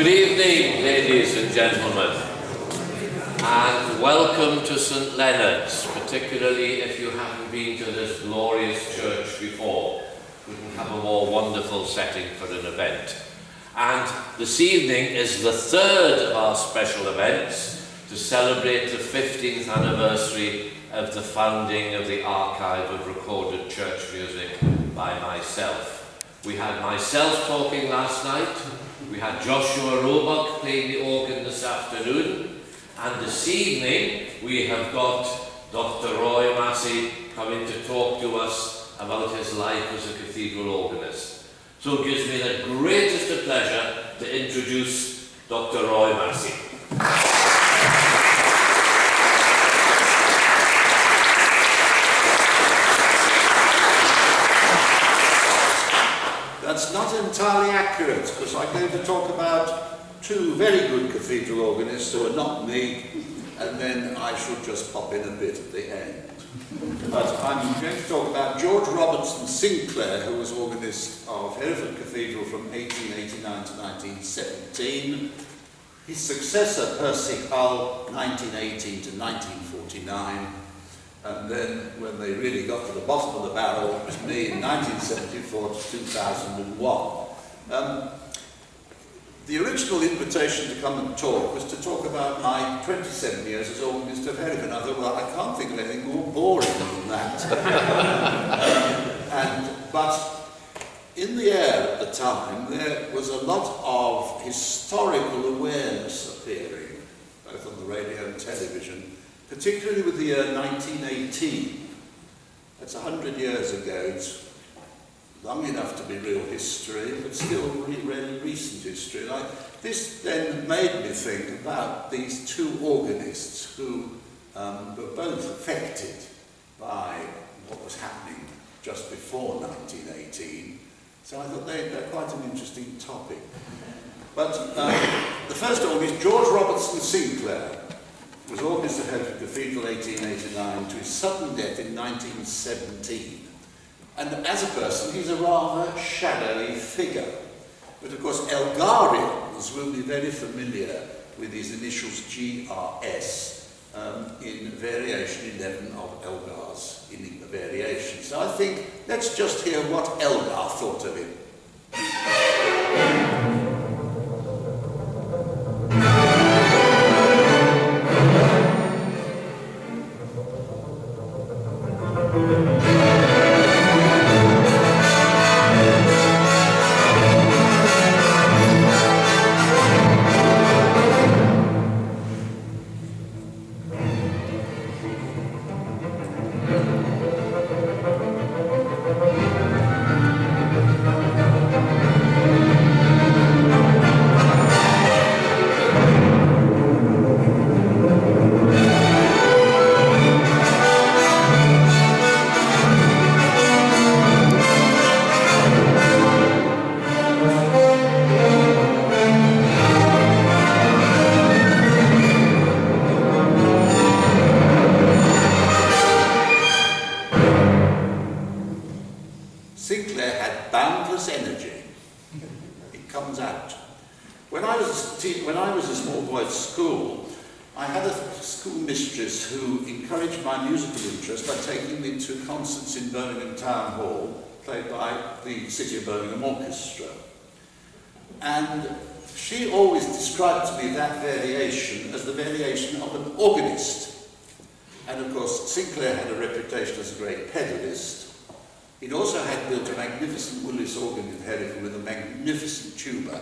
Good evening, ladies and gentlemen, and welcome to St Leonard's, particularly if you haven't been to this glorious church before. Couldn't have a more wonderful setting for an event. And this evening is the third of our special events to celebrate the 15th anniversary of the founding of the Archive of Recorded Church Music by myself. We had myself talking last night. We had Joshua Roebuck playing the organ this afternoon, and this evening we have got Dr. Roy Massey coming to talk to us about his life as a cathedral organist. So it gives me the greatest of pleasure to introduce Dr. Roy Massey. That's not entirely accurate, because I'm going to talk about two very good cathedral organists who are not me, and then I should just pop in a bit at the end. But I'm going to talk about George Robertson Sinclair, who was organist of Hereford Cathedral from 1889 to 1917, his successor Percy Hull, 1918 to 1949, and then when they really got to the bottom of the barrel, it was me in 1974 to 2001. The original invitation to come and talk was to talk about my 27 years as organist of Hereford. I thought, well, I can't think of anything more boring than that. But in the air at the time, there was a lot of historical awareness appearing, both on the radio and television, particularly with the year 1918. That's 100 years ago. It's long enough to be real history, but still really recent history. And this then made me think about these two organists who were both affected by what was happening just before 1918. So I thought they're quite an interesting topic. But the first organist, George Robertson Sinclair, was organist of Hereford Cathedral 1889 to his sudden death in 1917. And as a person, he's a rather shadowy figure. But of course, Elgarians will be very familiar with his initials GRS in variation 11 of Elgar's Enigma Variation. So I think let's just hear what Elgar thought of him. City of Birmingham Orchestra. And she always described to me that variation as the variation of an organist. And of course, Sinclair had a reputation as a great pedalist. He'd also had built a magnificent Willis organ in Hereford with a magnificent tuba.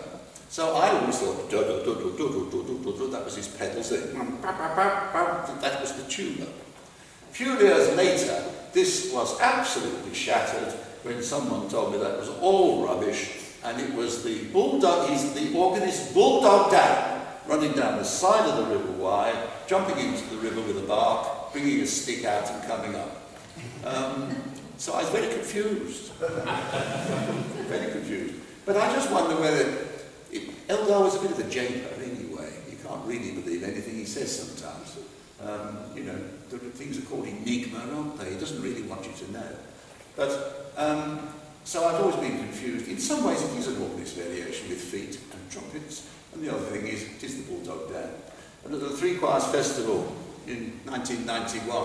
So I always thought, that was his pedals, that was the tuba. A few years later, this was absolutely shattered when someone told me that was all rubbish, and it was the bulldog, he's the organist bulldog down, running down the side of the River Wye, jumping into the river with a bark, bringing a stick out and coming up. So I was very confused. Very confused. But I just wonder whether, Elgar was a bit of a japer anyway. You can't really believe anything he says sometimes. You know, things are called enigma, aren't they? He doesn't really want you to know. But, so I've always been confused. In some ways it is an organist variation with feet and trumpets, the other thing is, it is the Bulldog Day. And at the Three Choirs Festival in 1991,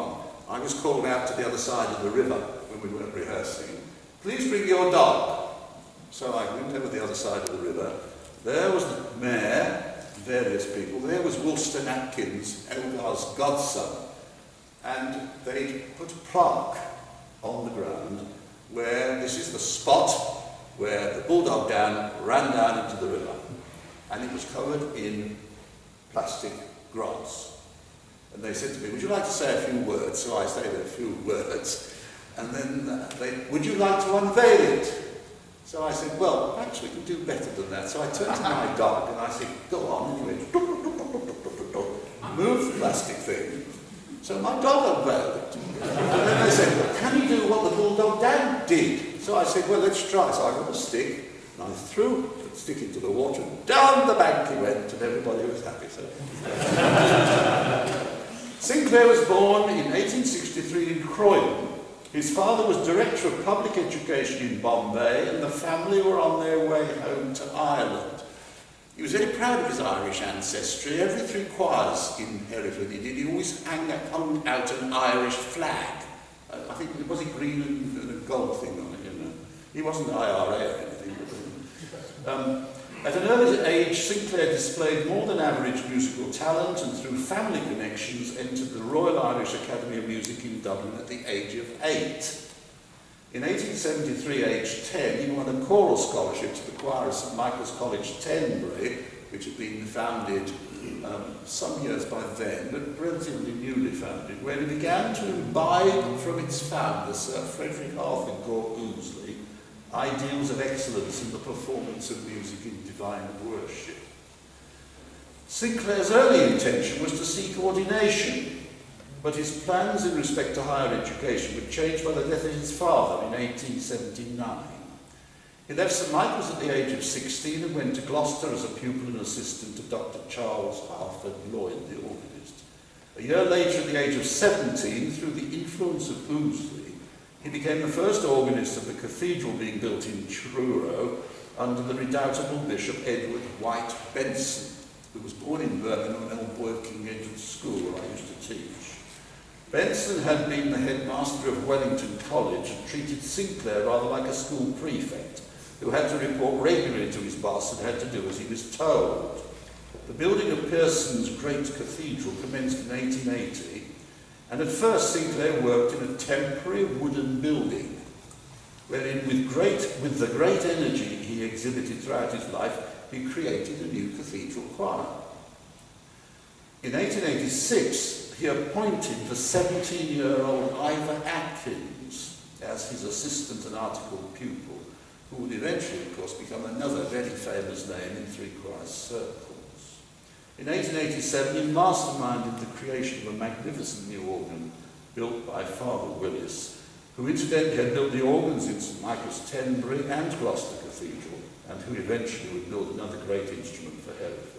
I was called out to the other side of the river when we weren't rehearsing. Please bring your dog. So I went over the other side of the river. There was the mayor, various people. There was Wulstan Atkins, Elgar's godson. And they put a plaque on the ground where this is the spot where the Bulldog Dan ran down into the river. And it was covered in plastic grots. And they said to me, would you like to say a few words? So I said a few words. And then they, would you like to unveil it? So I said, well, perhaps we can do better than that. So I turned to my dog and I said, go on. And he went, duck, duck, duck, duck, duck, duck, duck. Move the plastic thing. So my dog unveiled it. And then they said, well, can you do what the Bulldog Dan did? So I said, well, let's try. So I got a stick and I threw the stick into the water and down the bank he went and everybody was happy. So. Sinclair was born in 1863 in Croydon. His father was Director of Public Education in Bombay and the family were on their way home to Ireland. He was very proud of his Irish ancestry. Every three choirs in Hereford he did, he always hung out an Irish flag. I think it was a green and a gold thing on it, you know. He wasn't IRA or anything. At an early age, Sinclair displayed more than average musical talent and through family connections entered the Royal Irish Academy of Music in Dublin at the age of 8. In 1873, aged 10, he won a choral scholarship to the choir of St Michael's College, Tenbury, which had been founded some years by then, but relatively newly founded, where he began to imbibe from its founder, Sir Frederick Harvey Gore Ouseley, ideals of excellence in the performance of music in divine worship. Sinclair's early intention was to seek ordination, but his plans in respect to higher education were changed by the death of his father in 1879. He left St Michael's at the age of 16 and went to Gloucester as a pupil and assistant to Dr. Charles Alfred Lloyd, the organist. A year later, at the age of 17, through the influence of Ouseley, he became the first organist of the cathedral being built in Truro under the redoubtable Bishop Edward White Benson, who was born in Birmingham and old boy of King Edward's School I used to teach. Benson had been the headmaster of Wellington College and treated Sinclair rather like a school prefect, who had to report regularly to his boss and had to do as he was told. The building of Pearson's great cathedral commenced in 1880, and at first Sinclair worked in a temporary wooden building, wherein with the great energy he exhibited throughout his life, he created a new cathedral choir. In 1886, he appointed the 17-year-old Ivor Atkins as his assistant and articled pupil, who would eventually, of course, become another very famous name in three choir circles. In 1887, he masterminded the creation of a magnificent new organ built by Father Willis, who incidentally had built the organs in St Michael's, Tenbury and Gloucester Cathedral, and who eventually would build another great instrument for Hereford.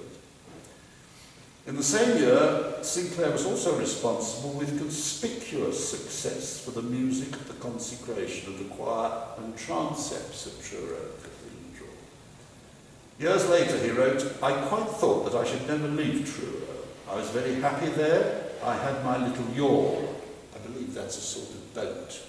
In the same year, Sinclair was also responsible with conspicuous success for the music at the consecration of the choir and transepts of Truro. Years later, he wrote, I quite thought that I should never leave Truro. I was very happy there. I had my little yawl. I believe that's a sort of boat.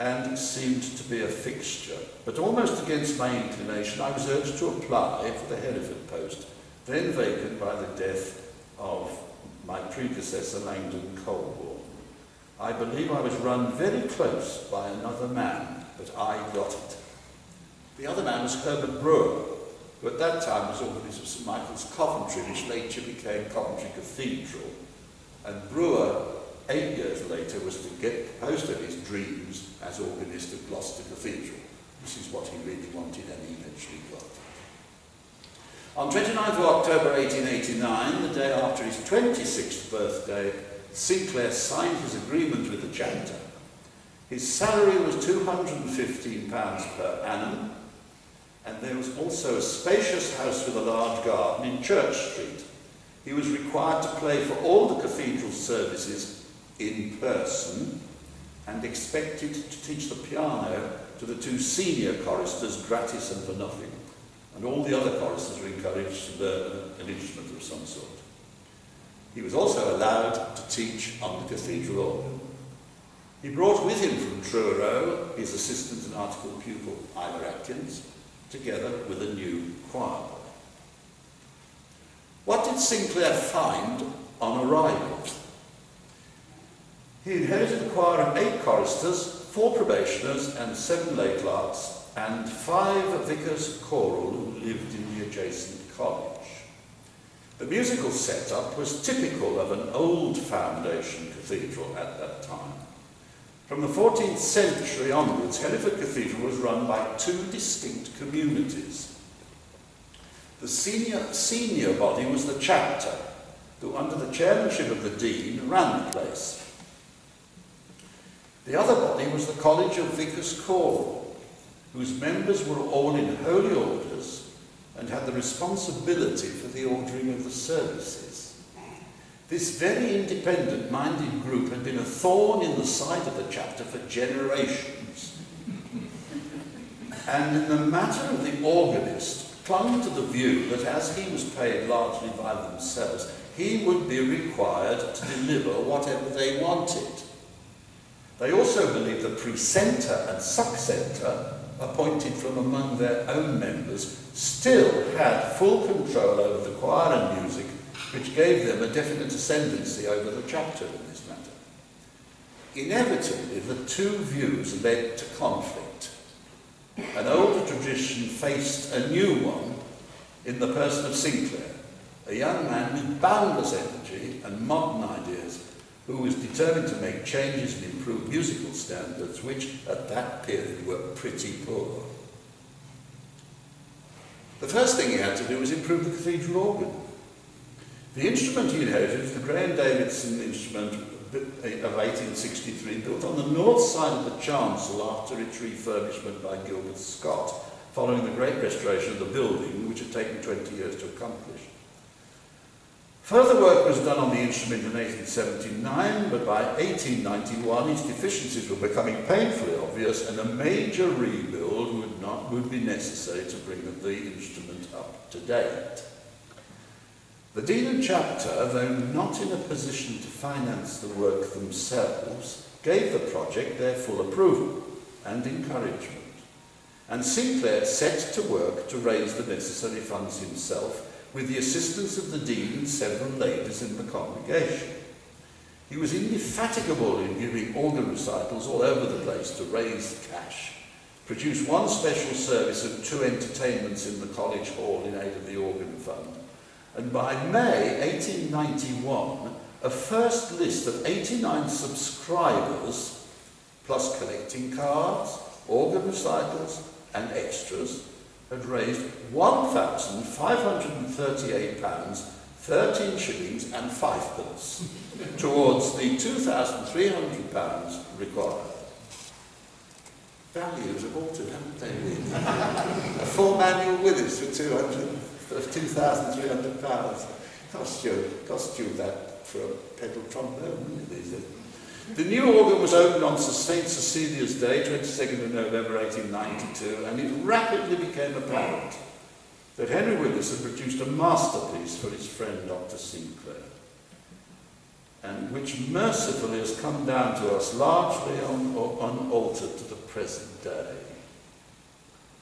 And seemed to be a fixture. But almost against my inclination, I was urged to apply for the Hereford post, then vacant by the death of my predecessor, Langdon Colborne. I believe I was run very close by another man, but I got it. The other man was Herbert Brewer, who at that time was organist of St Michael's Coventry, which later became Coventry Cathedral. And Brewer, 8 years later, was to get the post of his dreams as organist of Gloucester Cathedral. This is what he really wanted and he eventually got. On 29th October 1889, the day after his 26th birthday, Sinclair signed his agreement with the chapter. His salary was £215 per annum, and there was also a spacious house with a large garden in Church Street. He was required to play for all the cathedral services in person and expected to teach the piano to the two senior choristers, gratis and for nothing. and all the other choristers were encouraged to learn an instrument of some sort. He was also allowed to teach on the cathedral organ. He brought with him from Truro his assistant and art school pupil, Ivor Atkins, together with a new choir boy. What did Sinclair find on arrival? He inherited a choir of 8 choristers, 4 probationers and 7 lay clerks, and 5 vicars choral who lived in the adjacent college. The musical setup was typical of an old foundation cathedral at that time. From the 14th century onwards, Hereford Cathedral was run by 2 distinct communities. The senior body was the chapter, who under the chairmanship of the dean ran the place. The other body was the College of Vicars Choral, whose members were all in holy orders and had the responsibility for the ordering of the services. This very independent-minded group had been a thorn in the side of the chapter for generations, and in the matter of the organist clung to the view that as he was paid largely by themselves, he would be required to deliver whatever they wanted. They also believed the precentor and succentor, appointed from among their own members, still had full control over the choir and music, which gave them a definite ascendancy over the chapter in this matter. Inevitably, the two views led to conflict. An older tradition faced a new one in the person of Sinclair, a young man with boundless energy and modern ideas, who was determined to make changes and improve musical standards, which at that period were pretty poor. The first thing he had to do was improve the cathedral organ. The instrument he inherited was the Graham Davidson instrument of 1863, built on the north side of the chancel after its refurbishment by Gilbert Scott, following the great restoration of the building, which had taken 20 years to accomplish. Further work was done on the instrument in 1879, but by 1891 its deficiencies were becoming painfully obvious, and a major rebuild would be necessary to bring the instrument up to date. The dean and chapter, though not in a position to finance the work themselves, gave the project their full approval and encouragement, and Sinclair set to work to raise the necessary funds himself, with the assistance of the dean and several ladies in the congregation. He was indefatigable in giving organ recitals all over the place to raise cash, produced one special service and 2 entertainments in the college hall in aid of the organ fund, and by May 1891, a first list of 89 subscribers, plus collecting cards, organ recitals and extras, had raised £1,538, 13 shillings and 5 pence towards the £2,300 required. Values have altered, haven't they? A full manual Willis for £2,300. Cost you that for a pedal trombone, is it? The new organ was opened on St. Cecilia's Day, 22nd of November 1892, and it rapidly became apparent that Henry Willis had produced a masterpiece for his friend Dr. Sinclair, and which mercifully has come down to us largely unaltered to the present day.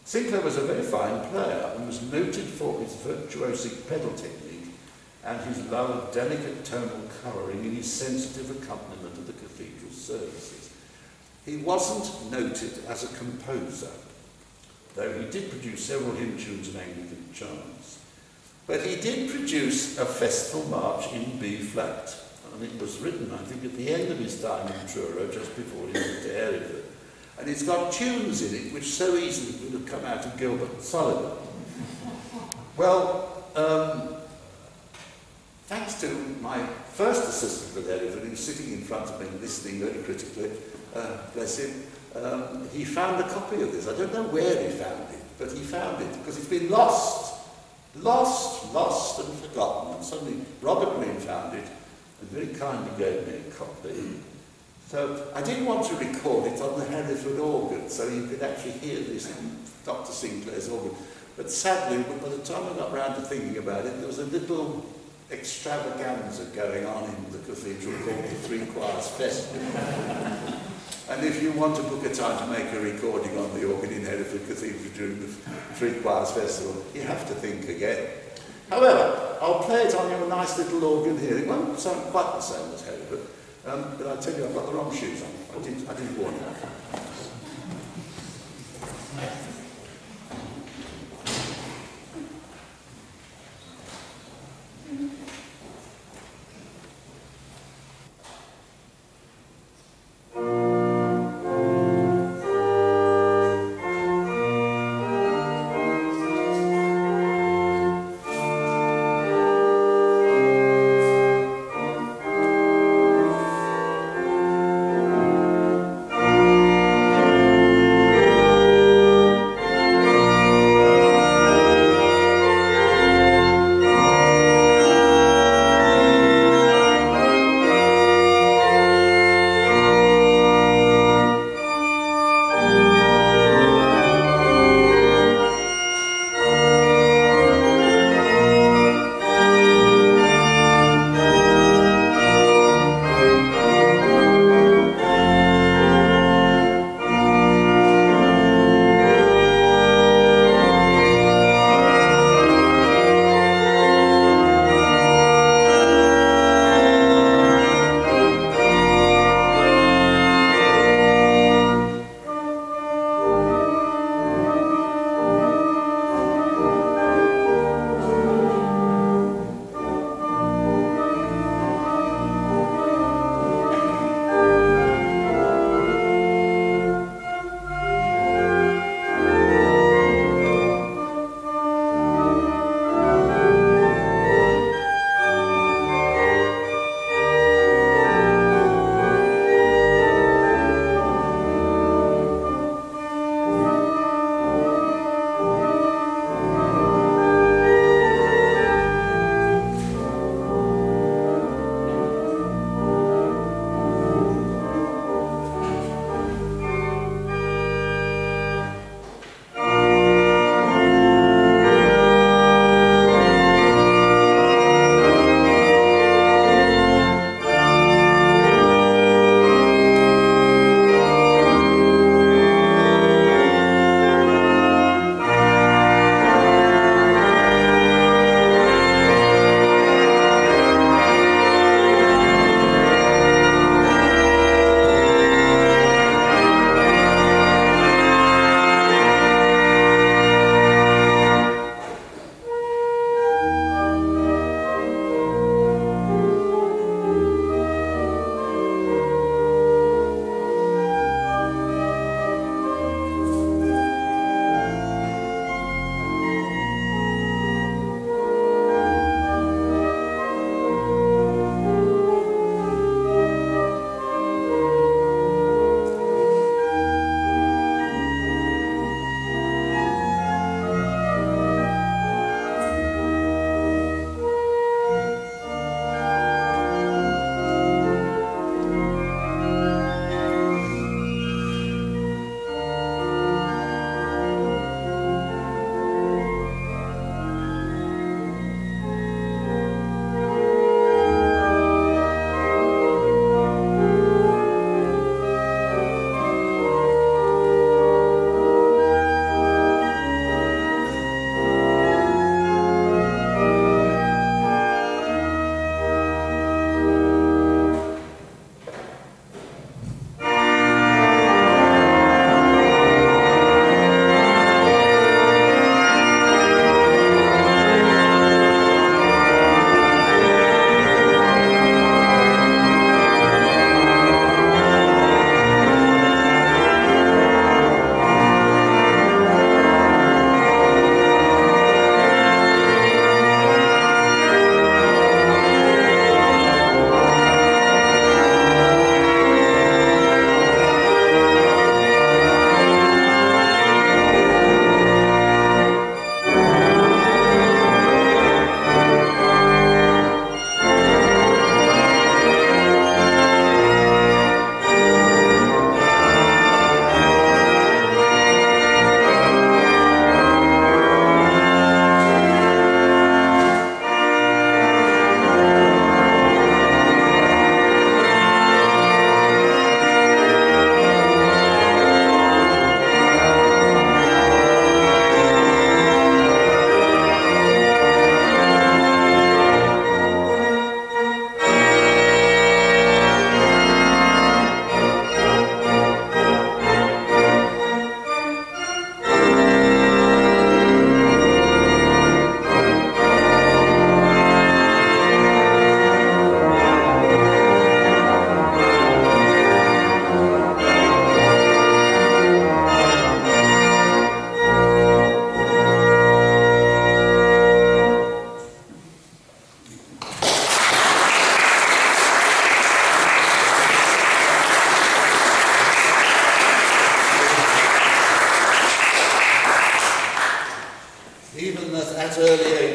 Sinclair was a very fine player and was noted for his virtuosic pedal technique and his love of delicate tonal colouring in his sensitive accompaniment of the cathedral services. He wasn't noted as a composer, though he did produce several hymn tunes and Anglican chants. But he did produce a festival march in B-flat, and it was written, I think, at the end of his time in Truro, just before he went to Hereford. And it's got tunes in it which so easily would have come out of Gilbert and Sullivan. Well, thanks to my first assistant at Hereford, who was sitting in front of me listening very critically, bless him, he found a copy of this. I don't know where he found it, but he found it, because it's been lost and forgotten. And suddenly Robert Green found it and very kindly gave me a copy. So I did want to record it on the Hereford organ, so you could actually hear this Dr. Sinclair's organ. But sadly, by the time I got round to thinking about it, there was a little extravaganza going on in the cathedral called the Three Choirs Festival. And if you want to book a time to make a recording on the organ in Hereford Cathedral during the Three Choirs Festival, you have to think again. However, I'll play it on your nice little organ here. It won't sound quite the same as Hereford, but I tell you, I've got the wrong shoes on. I didn't warn you.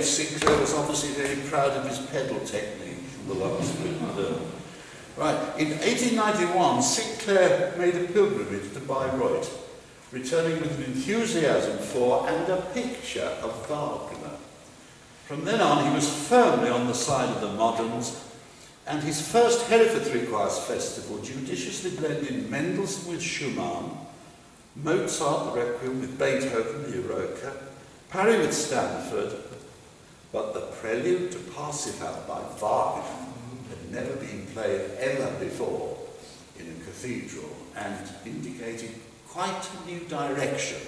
George Sinclair was obviously very proud of his pedal technique from the last week. Right, in 1891, Sinclair made a pilgrimage to Bayreuth, returning with an enthusiasm for and a picture of Wagner. From then on, he was firmly on the side of the moderns, and his first Hereford Three Choirs Festival judiciously blended Mendelssohn with Schumann, Mozart the Requiem with Beethoven the Eroica, Parry with Stanford, but the prelude to Parsifal by Wagner had never been played ever before in a cathedral, and indicated quite a new direction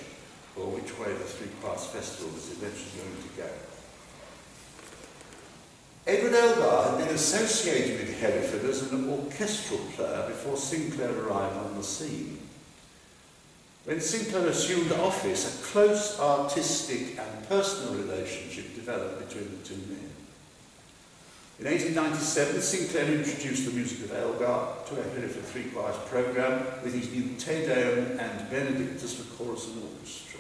for which way the Three Choirs Festival was eventually going to go. Edward Elgar had been associated with Hereford as an orchestral player before Sinclair arrived on the scene. When Sinclair assumed office, a close artistic and personal relationship developed between the two men. In 1897, Sinclair introduced the music of Elgar to a Hereford Three Choirs programme with his new Te Deum and Benedictus for chorus and orchestra.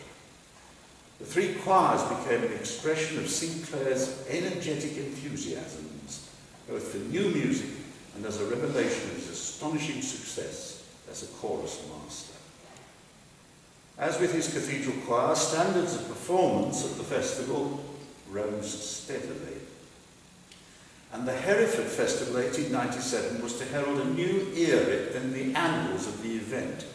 The three choirs became an expression of Sinclair's energetic enthusiasms, both for new music and as a revelation of his astonishing success as a chorus master. As with his cathedral choir, standards of performance at the festival rose steadily. And the Hereford Festival 1897 was to herald a new era in the annals of the event.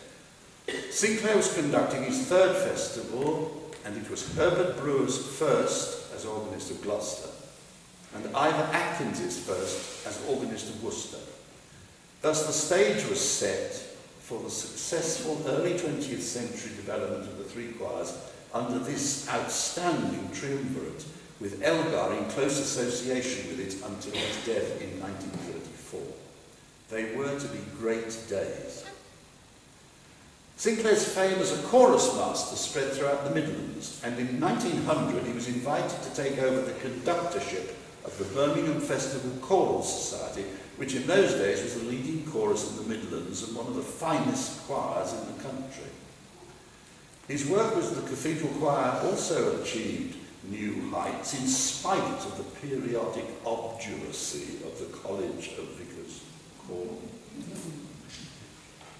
Sinclair was conducting his third festival, and it was Herbert Brewer's first as organist of Gloucester, and Ivor Atkins's first as organist of Worcester. Thus the stage was set for the successful early 20th century development of the three choirs under this outstanding triumvirate, with Elgar in close association with it until his death in 1934. They were to be great days. Sinclair's fame as a chorus master spread throughout the Midlands, and in 1900 he was invited to take over the conductorship of the Birmingham Festival Choral Society, which in those days was the leading chorus in the Midlands and one of the finest choirs in the country. His work with the cathedral choir also achieved new heights in spite of the periodic obduracy of the College of Vicars Choral.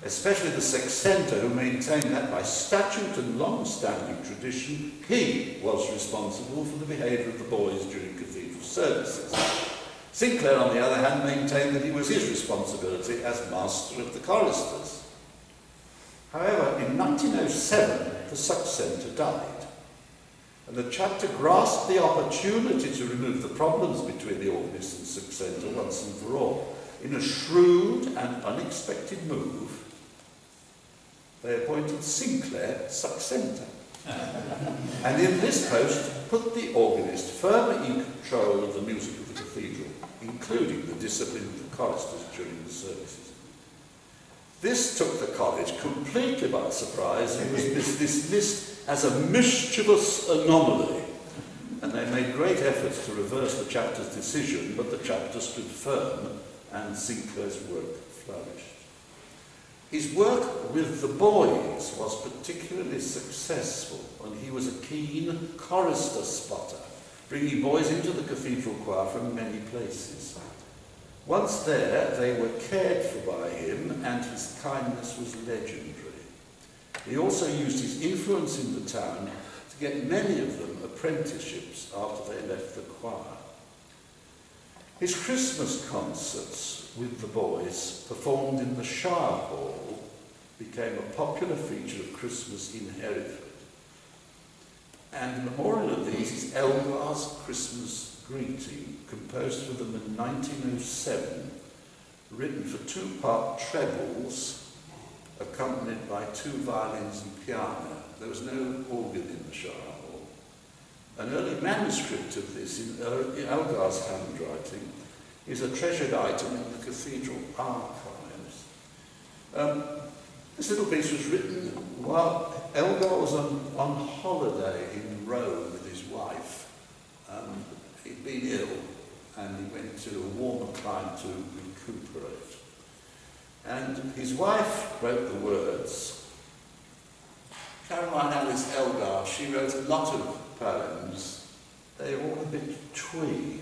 Especially the sextenter, who maintained that by statute and long-standing tradition, he was responsible for the behaviour of the boys during cathedral services. Sinclair, on the other hand, maintained that it was his responsibility as master of the choristers. However, in 1907, the sextenter died, and the chapter grasped the opportunity to remove the problems between the organist and sextenter once and for all. In a shrewd and unexpected move, they appointed Sinclair sextenter, and in this post put the organist firmly in control of the music of the cathedral, including the discipline of the choristers during the services. This took the college completely by surprise and was dismissed as a mischievous anomaly, and they made great efforts to reverse the chapter's decision, but the chapter stood firm and Sinclair's work flourished. His work with the boys was particularly successful, and he was a keen chorister spotter, bringing boys into the cathedral choir from many places. Once there, they were cared for by him, and his kindness was legendary. He also used his influence in the town to get many of them apprenticeships after they left the choir. His Christmas concerts with the boys, performed in the Shire Hall, became a popular feature of Christmas in Hereford. And the memorial of these is Elgar's Christmas Greeting, composed for them in 1907, written for two-part trebles, accompanied by two violins and piano. There was no organ in the Shire Hall. An early manuscript of this in Elgar's handwriting is a treasured item in the cathedral archives. This little piece was written while Elgar was on holiday in Rome with his wife. He'd been ill and he went to a warmer climate to recuperate. And his wife wrote the words. Caroline Alice Elgar, she wrote a lot of poems, they all a bit twee.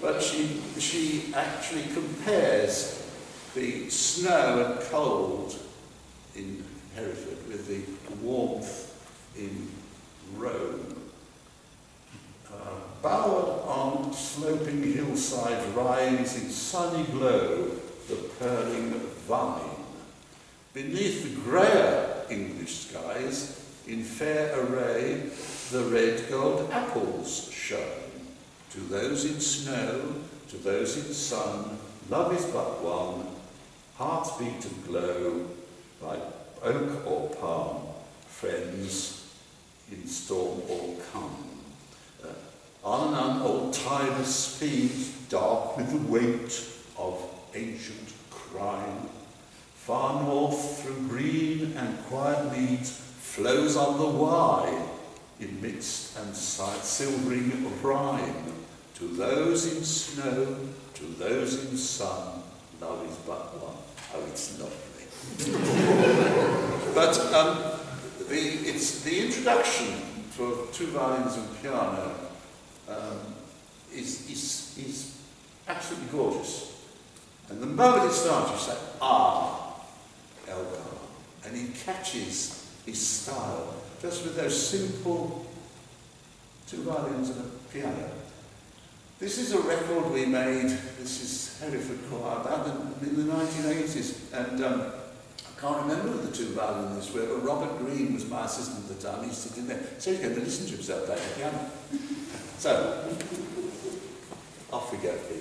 But she actually compares the snow and cold in Hereford with the warmth in Rome. Bowered on sloping hillside rise in sunny glow the purling vine. Beneath the greyer English skies, in fair array, the red-gold apples shine. To those in snow, to those in sun, love is but one, hearts beat and glow, like oak or palm, friends in storm all come. On and on old time speeds, dark with the weight of ancient crime. Far north through green and quiet meads flows on the Wye in mist and silvering rhyme. To those in snow, to those in sun, love is but one. Oh, it's lovely. But it's the introduction for two violins and piano is absolutely gorgeous. And the moment it starts, you say, ah, Elgar. And he catches his style just with those simple two violins and a piano. This is a record we made, this is Hereford Choir, back in the 1980s. And I can't remember who the two violinists were, but Robert Green was my assistant at the time. He stood in there. So he's going to listen to himself playing the piano. So, off we go, please.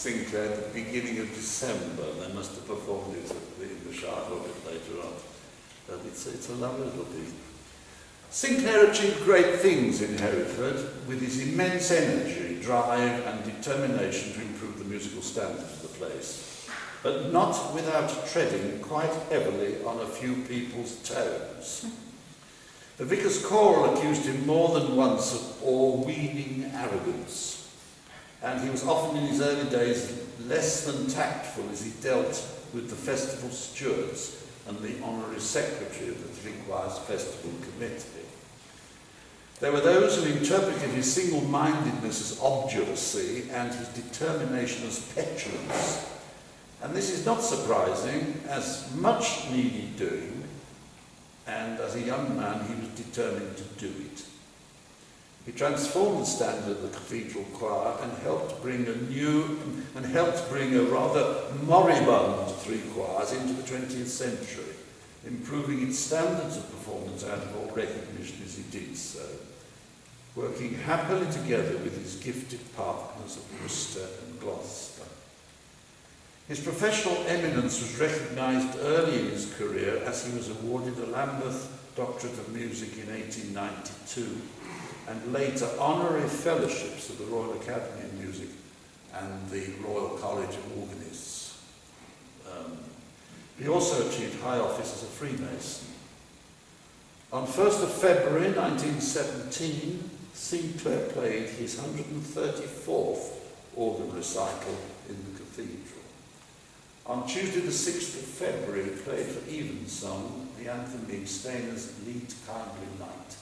Sinclair at the beginning of December. They must have performed it at the English Hour a bit later on. But it's a lovely little thing. Sinclair achieved great things in Hereford with his immense energy, drive and determination to improve the musical standard of the place, but not without treading quite heavily on a few people's toes. The vicar's choral accused him more than once of o'er-weening arrogance, and he was often in his early days less than tactful as he dealt with the festival stewards and the honorary secretary of the Three Choirs Festival Committee. There were those who interpreted his single-mindedness as obduracy and his determination as petulance. And this is not surprising, as much needed doing, and as a young man he was determined to do it. He transformed the standard of the cathedral choir and helped bring a rather moribund three choirs into the 20th century, improving its standards of performance and of recognition as he did so, working happily together with his gifted partners of Worcester and Gloucester. His professional eminence was recognised early in his career as he was awarded the Lambeth Doctorate of Music in 1892. And later honorary fellowships of the Royal Academy of Music and the Royal College of Organists. He also achieved high office as a Freemason. On 1st of February 1917, Sinclair played his 134th organ recital in the cathedral. On Tuesday the 6th of February, he played for Evensong, the anthem being Stainer's Lead Kindly Night.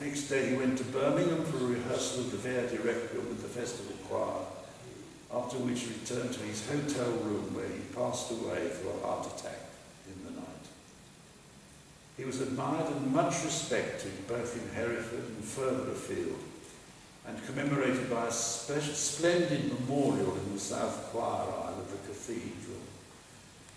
Next day he went to Birmingham for a rehearsal of the Verdi Requiem with the festival choir, after which he returned to his hotel room where he passed away through a heart attack in the night. He was admired and much respected both in Hereford and further afield, and commemorated by a splendid memorial in the south choir aisle of the cathedral.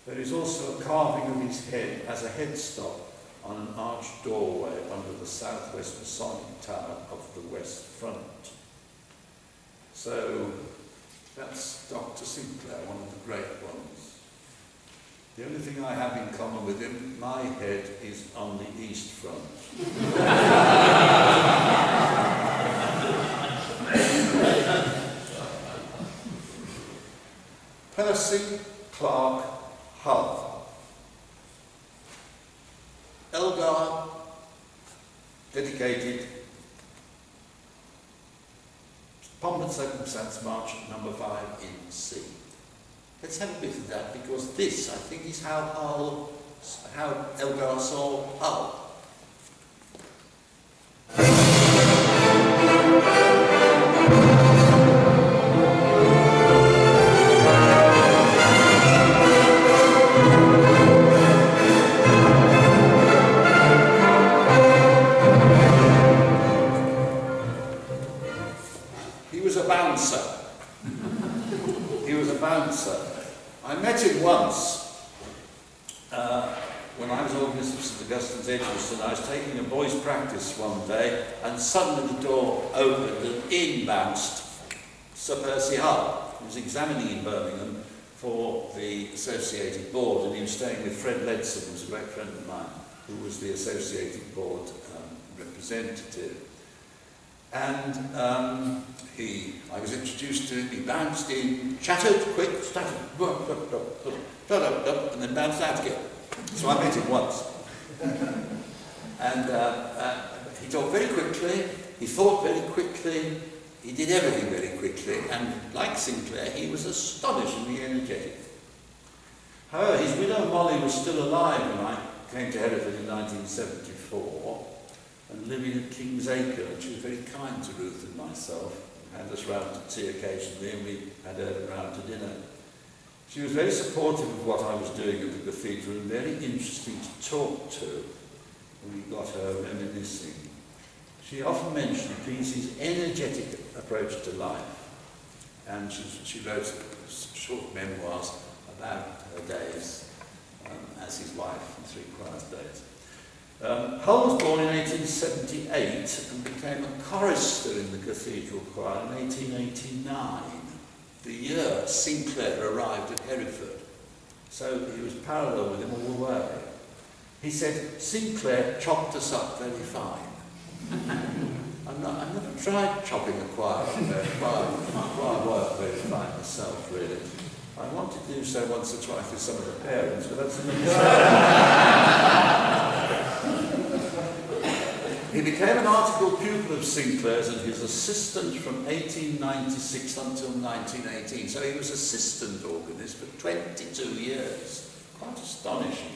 There is also a carving of his head as a headstock on an arched doorway under the southwest Masonic tower of the west front. So that's Dr. Sinclair, one of the great ones. The only thing I have in common with him, my head is on the east front. Percy Clark Hull. Elgar, dedicated, pomp and circumstance march number 5 in C. Let's have a bit of that, because this, I think, is how Elgar saw Hull. One day, and suddenly the door opened and in bounced Sir Percy Hull, who was examining in Birmingham for the Associated Board, and he was staying with Fred Ledson, who was a great friend of mine, who was the Associated Board representative. And I was introduced to him, he bounced in, chattered, quick, stuttered, and then bounced out again. So I met him once. And he talked very quickly, he thought very quickly, he did everything very quickly, and like Sinclair, he was astonishingly energetic. However, his widow Molly was still alive when I came to Hereford in 1974, and living at King's Acre, and she was very kind to Ruth and myself, and had us round to tea occasionally, and we had her round to dinner. She was very supportive of what I was doing at the cathedral, and very interesting to talk to. We got her reminiscing. She often mentioned Pease's energetic approach to life, and she wrote short memoirs about her days as his wife in Three Choirs days. Hull was born in 1878 and became a chorister in the cathedral choir in 1889. the year Sinclair arrived at Hereford, so he was parallel with him all the way. He said, Sinclair chopped us up very fine. I've never tried chopping a choir up very fine. I work very fine myself, really. I want to do so once or twice with some of the parents, but that's another story. He became an articled pupil of Sinclair's and his assistant from 1896 until 1918. So he was assistant organist for 22 years. Quite astonishing.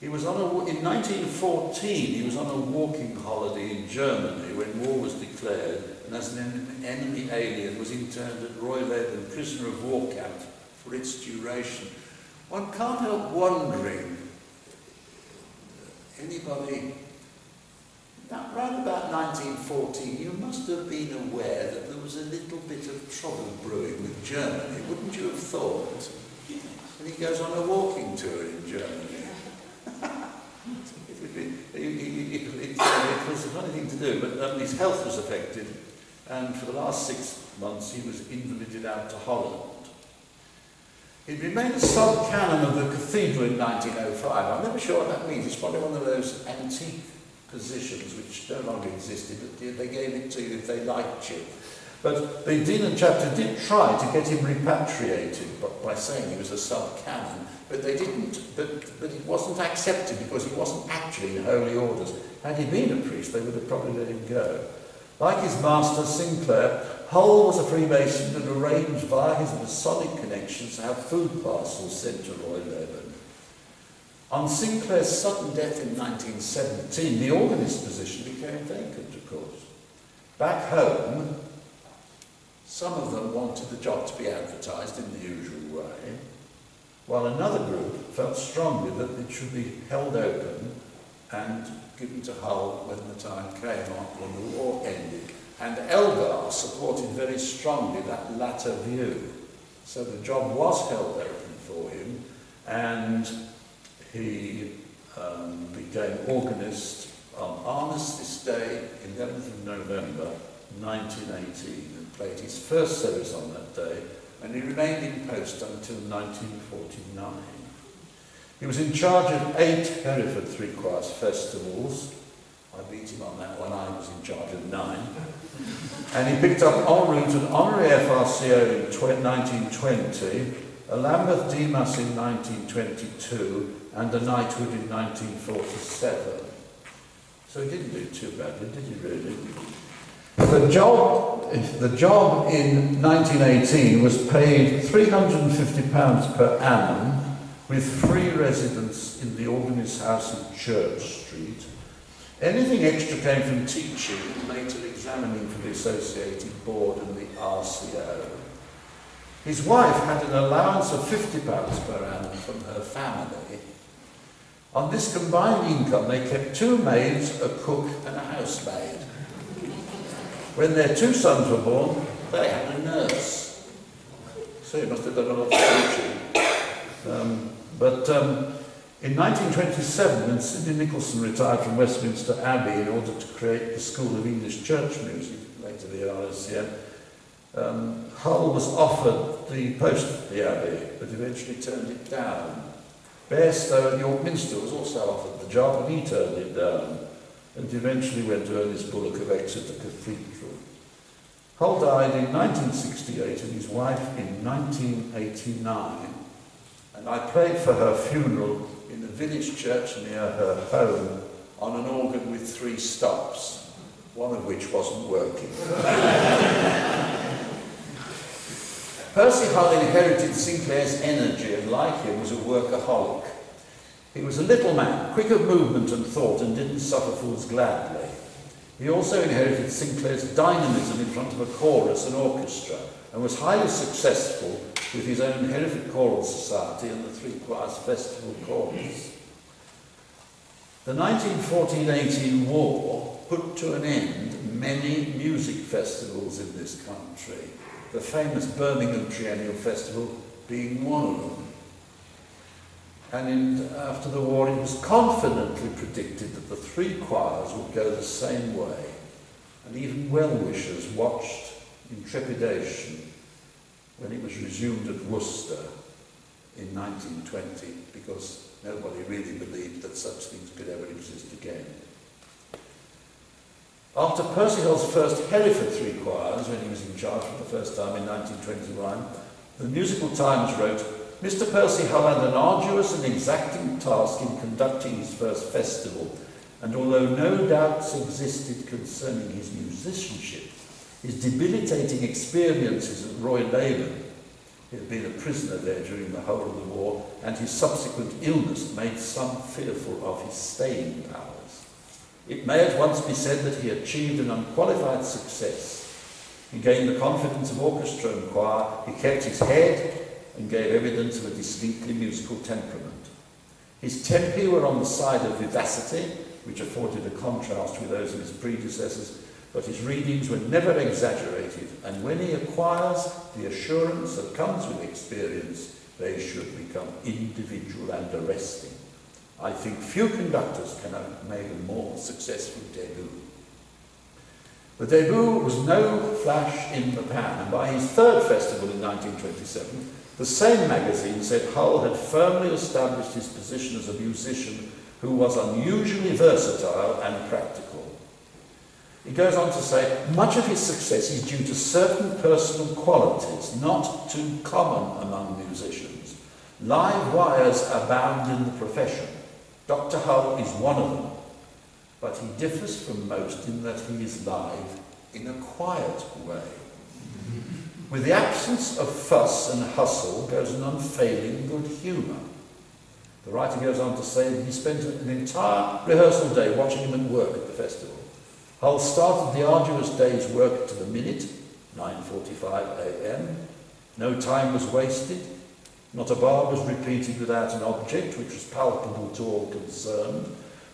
He was on a, in 1914, he was on a walking holiday in Germany when war was declared, and as an enemy alien was interned at Royleben prisoner of war camp for its duration. One can't help wondering, anybody, right about 1914, you must have been aware that there was a little bit of trouble brewing with Germany, wouldn't you have thought? And he goes on a walking tour in Germany. It was a funny thing to do, but his health was affected, and for the last 6 months he was invalided out to Holland. He remained sub-canon of the cathedral in 1905. I'm never sure what that means. It's probably one of those antique positions which no longer existed, but they gave it to you if they liked you. But the dean and chapter did try to get him repatriated by saying he was a sub-canon, but they didn't, but it wasn't accepted because he wasn't actually in holy orders. Had he been a priest, they would have probably let him go. Like his master, Sinclair, Hull was a Freemason and arranged via his Masonic connections to have food parcels sent to Royleben. On Sinclair's sudden death in 1917, the organist position became vacant, of course. Back home, some of them wanted the job to be advertised in the usual way, while another group felt strongly that it should be held open and given to Hull when the time came when the war ended. And Elgar supported very strongly that latter view. So the job was held open for him, and he became organist on Armistice Day, 11th of November 1918. Played his first service on that day, and he remained in post until 1949. He was in charge of 8 Hereford Three Choirs festivals. I beat him on that one. I was in charge of 9. And he picked up en route an honorary FRCO in 1920, a Lambeth D-Mass in 1922, and a knighthood in 1947. So he didn't do too badly, did he really? The job in 1918 was paid £350 per annum with free residence in the organist's house in Church Street. Anything extra came from teaching and later examining for the Associated Board and the RCO. His wife had an allowance of £50 per annum from her family. On this combined income they kept 2 maids, a cook and a housemaid. When their 2 sons were born, they had a nurse. So he must have done a lot of teaching. In 1927, when Sidney Nicholson retired from Westminster Abbey in order to create the School of English Church Music, later the RSCM, Hull was offered the post at the Abbey, but eventually turned it down. Bairstow at York Minster was also offered the job, and he turned it down, and eventually went to Ernest Bullock of Exeter Cathedral. Hull died in 1968 and his wife in 1989, and I played for her funeral in the village church near her home on an organ with 3 stops, one of which wasn't working. Percy Hull inherited Sinclair's energy and, like him, was a workaholic. He was a little man, quick of movement and thought, and didn't suffer fools gladly. He also inherited Sinclair's dynamism in front of a chorus and orchestra, and was highly successful with his own Hereford Choral Society and the Three Choirs Festival Chorus. The 1914-18 war put to an end many music festivals in this country, the famous Birmingham Triennial Festival being one of them. And after the war, it was confidently predicted that the three choirs would go the same way. and even well-wishers watched in trepidation when it was resumed at Worcester in 1920, because nobody really believed that such things could ever exist again. After Percy Hull's first Hereford three choirs, when he was in charge for the first time in 1921, the Musical Times wrote, "Mr. Percy Hull had an arduous and exacting task in conducting his first festival, and although no doubts existed concerning his musicianship, his debilitating experiences at Royal Leyland, he had been a prisoner there during the whole of the war, and his subsequent illness made some fearful of his staying powers. It may at once be said that he achieved an unqualified success. He gained the confidence of orchestra and choir, he kept his head, and gave evidence of a distinctly musical temperament. His tempi were on the side of vivacity, which afforded a contrast with those of his predecessors, but his readings were never exaggerated, and when he acquires the assurance that comes with experience, they should become individual and arresting. I think few conductors can have made a more successful debut." The debut was no flash in the pan, and by his third festival in 1927, the same magazine said Hull had firmly established his position as a musician who was unusually versatile and practical. It goes on to say, "Much of his success is due to certain personal qualities not too common among musicians. Live wires abound in the profession. Dr. Hull is one of them, but he differs from most in that he is live in a quiet way. With the absence of fuss and hustle goes an unfailing good humour." The writer goes on to say that he spent an entire rehearsal day watching him at work at the festival. Hull started the arduous day's work to the minute, 9:45 a.m. No time was wasted. Not a bar was repeated without an object, which was palpable to all concerned.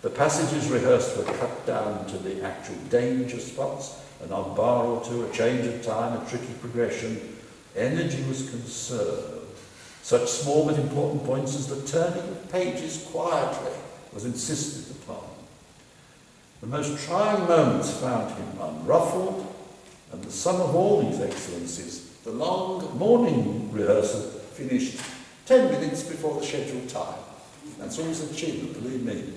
The passages rehearsed were cut down to the actual danger spots, an odd bar or two, a change of time, a tricky progression. Energy was conserved. Such small but important points as the turning of pages quietly was insisted upon. The most trying moments found him unruffled, and the sum of all these excellences, the long morning rehearsal finished 10 minutes before the scheduled time. That's always an achievement, believe me.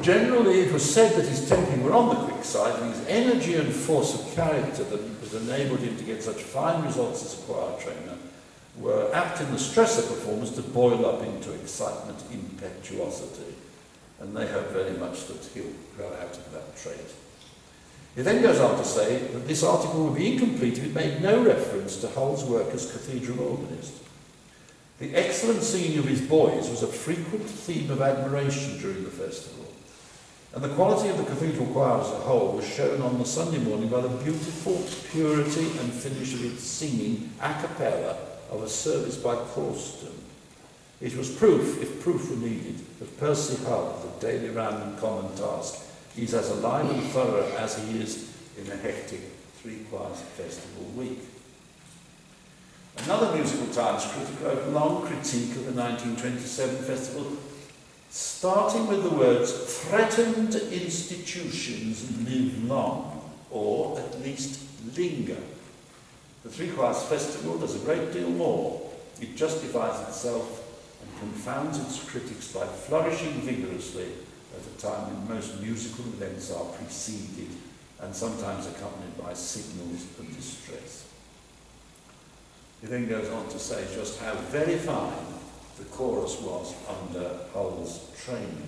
Generally, it was said that his tempi were on the quick side, and his energy and force of character that enabled him to get such fine results as a choir trainer were apt in the stress of performance to boil up into excitement, impetuosity, and they hope very much that he'll grow out of that trait. He then goes on to say that this article would be incomplete if it made no reference to Hull's work as cathedral organist. The excellent singing of his boys was a frequent theme of admiration during the festival, and the quality of the cathedral choir as a whole was shown on the Sunday morning by the beautiful purity and finish of its singing a cappella of a service by Corston. It was proof, if proof were needed, that Percy Hull, the daily round and common task, is as alive and thorough as he is in a hectic three-choir festival week. Another Musical Times critic wrote a long critique of the 1927 festival, starting with the words, "Threatened institutions live long, or at least linger." The Three Choirs Festival does a great deal more. It justifies itself and confounds its critics by flourishing vigorously at a time when most musical events are preceded and sometimes accompanied by signals of distress. He then goes on to say just how very fine the chorus was under Hull's training.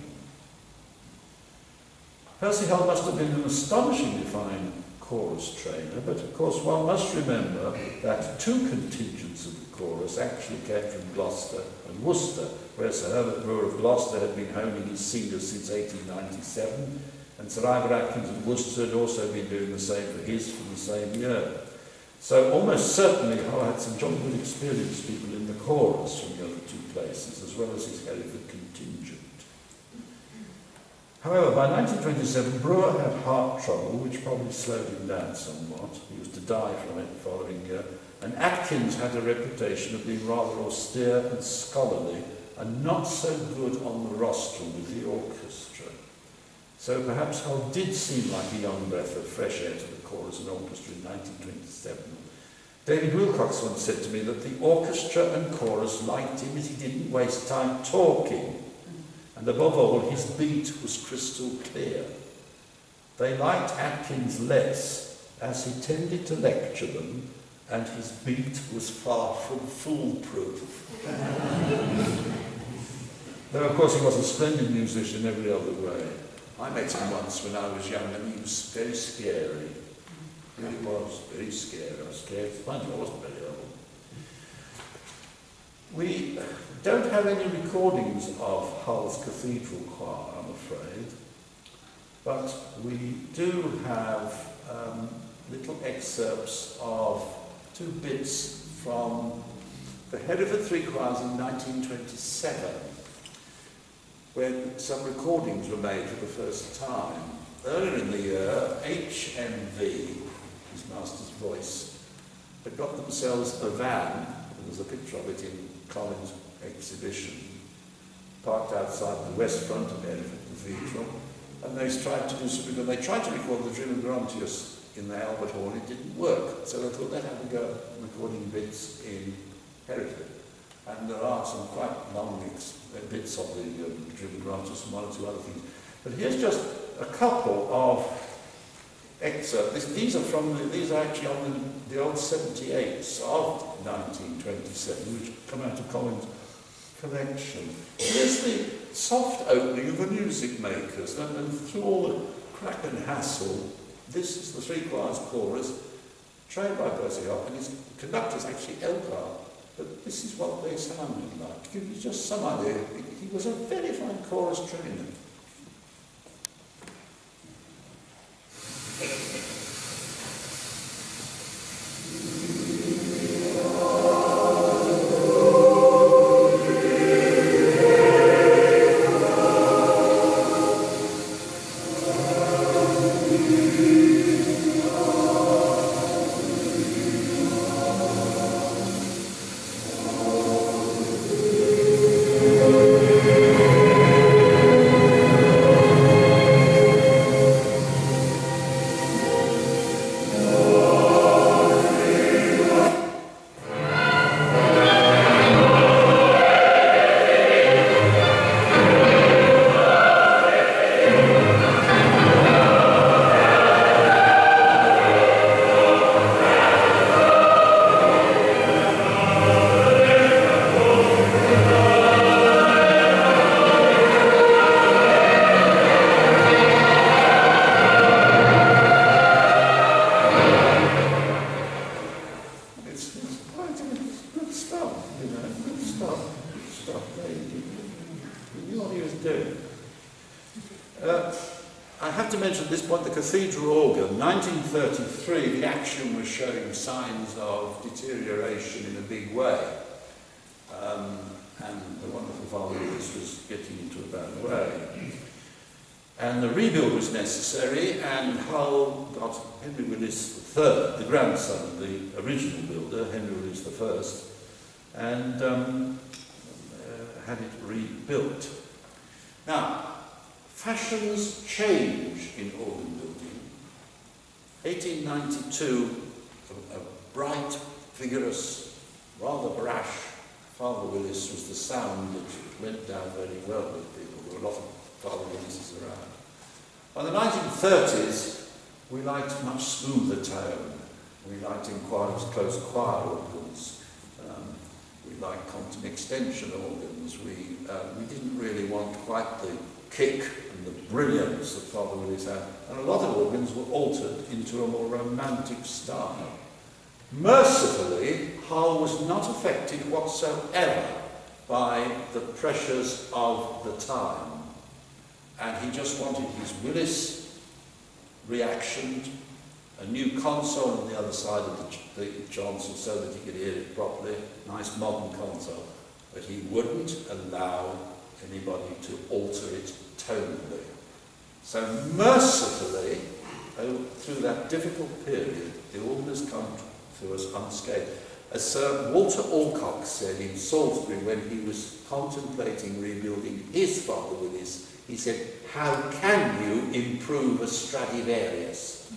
Percy Hull must have been an astonishingly fine chorus trainer, but of course one must remember that two contingents of the chorus actually came from Gloucester and Worcester, where Sir Herbert Brewer of Gloucester had been honing his singers since 1897, and Sir Ivor Atkins of Worcester had also been doing the same for his from the same year. So almost certainly Hull had some jolly good experienced people in the chorus from the other two places, as well as his Hereford contingent. However, by 1927, Brewer had heart trouble, which probably slowed him down somewhat. He was to die from it the following year. And Atkins had a reputation of being rather austere and scholarly, and not so good on the rostrum with the orchestra. So perhaps Hull did seem like a young breath of fresh air to the chorus and orchestra in 1927. David Wilcox once said to me that the orchestra and chorus liked him as he didn't waste time talking. And above all, his beat was crystal clear. They liked Atkins less, as he tended to lecture them, and his beat was far from foolproof. Though, of course, he was a splendid musician in every other way. I met him once when I was young, and he was very scary. He really was very scary. I was scared. I wasn't very old. We don't have any recordings of Hull's cathedral choir, I'm afraid, but we do have little excerpts of two bits from the Hereford Three Choirs in 1927, when some recordings were made for the first time. Earlier in the year, HMV, his master's voice, had got themselves a van, and there's a picture of it in Collins' exhibition, parked outside the west front of Hereford Cathedral, and they tried to do something. They tried to record the Dream of Gerontius in the Albert Hall, and it didn't work. So they thought they'd have to go recording bits in Hereford. And there are some quite long bits of the Dream of Gerontius and one or two other things. But here's just a couple of excerpts. These are actually on the old 78s of 1927, which come out of Collins' collection. Here's the soft opening of the Music Makers, and through all the crack and hassle, this is the Three Choirs chorus, trained by Percy Hull, and his conductor's actually Elgar, but this is what they sounded like. To give you just some idea, he was a very fine chorus trainer. Cathedral organ, 1933, the action was showing signs of deterioration in a big way. And the wonderful Father Willis was getting into a bad way. And the rebuild was necessary, and Hull got Henry Willis III, the grandson of the original builder, Henry Willis I, and had it rebuilt. Now, fashions change in organ building. 1892, a bright, vigorous, rather brash Father Willis was the sound that went down very well with people. There were a lot of Father Willises around. By the 1930s, we liked much smoother tone. We liked close choir organs. We liked constant extension organs. We didn't really want quite the kick and the brilliance that Father Willis had, and a lot of organs were altered into a more romantic style. Mercifully, Hull was not affected whatsoever by the pressures of the time, and he just wanted his Willis reaction, a new console on the other side of the chancel so that he could hear it properly, nice modern console, but he wouldn't allow anybody to alter it tonally. So mercifully, through that difficult period, the organ has come through us unscathed. As Sir Walter Alcock said in Salisbury when he was contemplating rebuilding his Father Willis, he said, "How can you improve a Stradivarius?"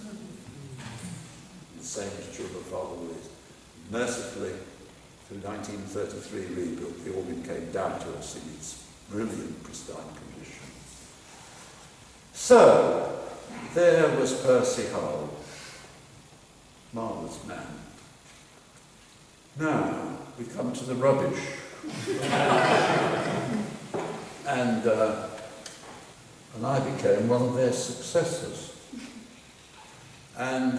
The same is true of Father Willis. Mercifully, through 1933 rebuilt, the organ came down to us in its brilliant, pristine condition. So, there was Percy Hull, marvellous man. Now, we come to the rubbish. And I became one of their successors. And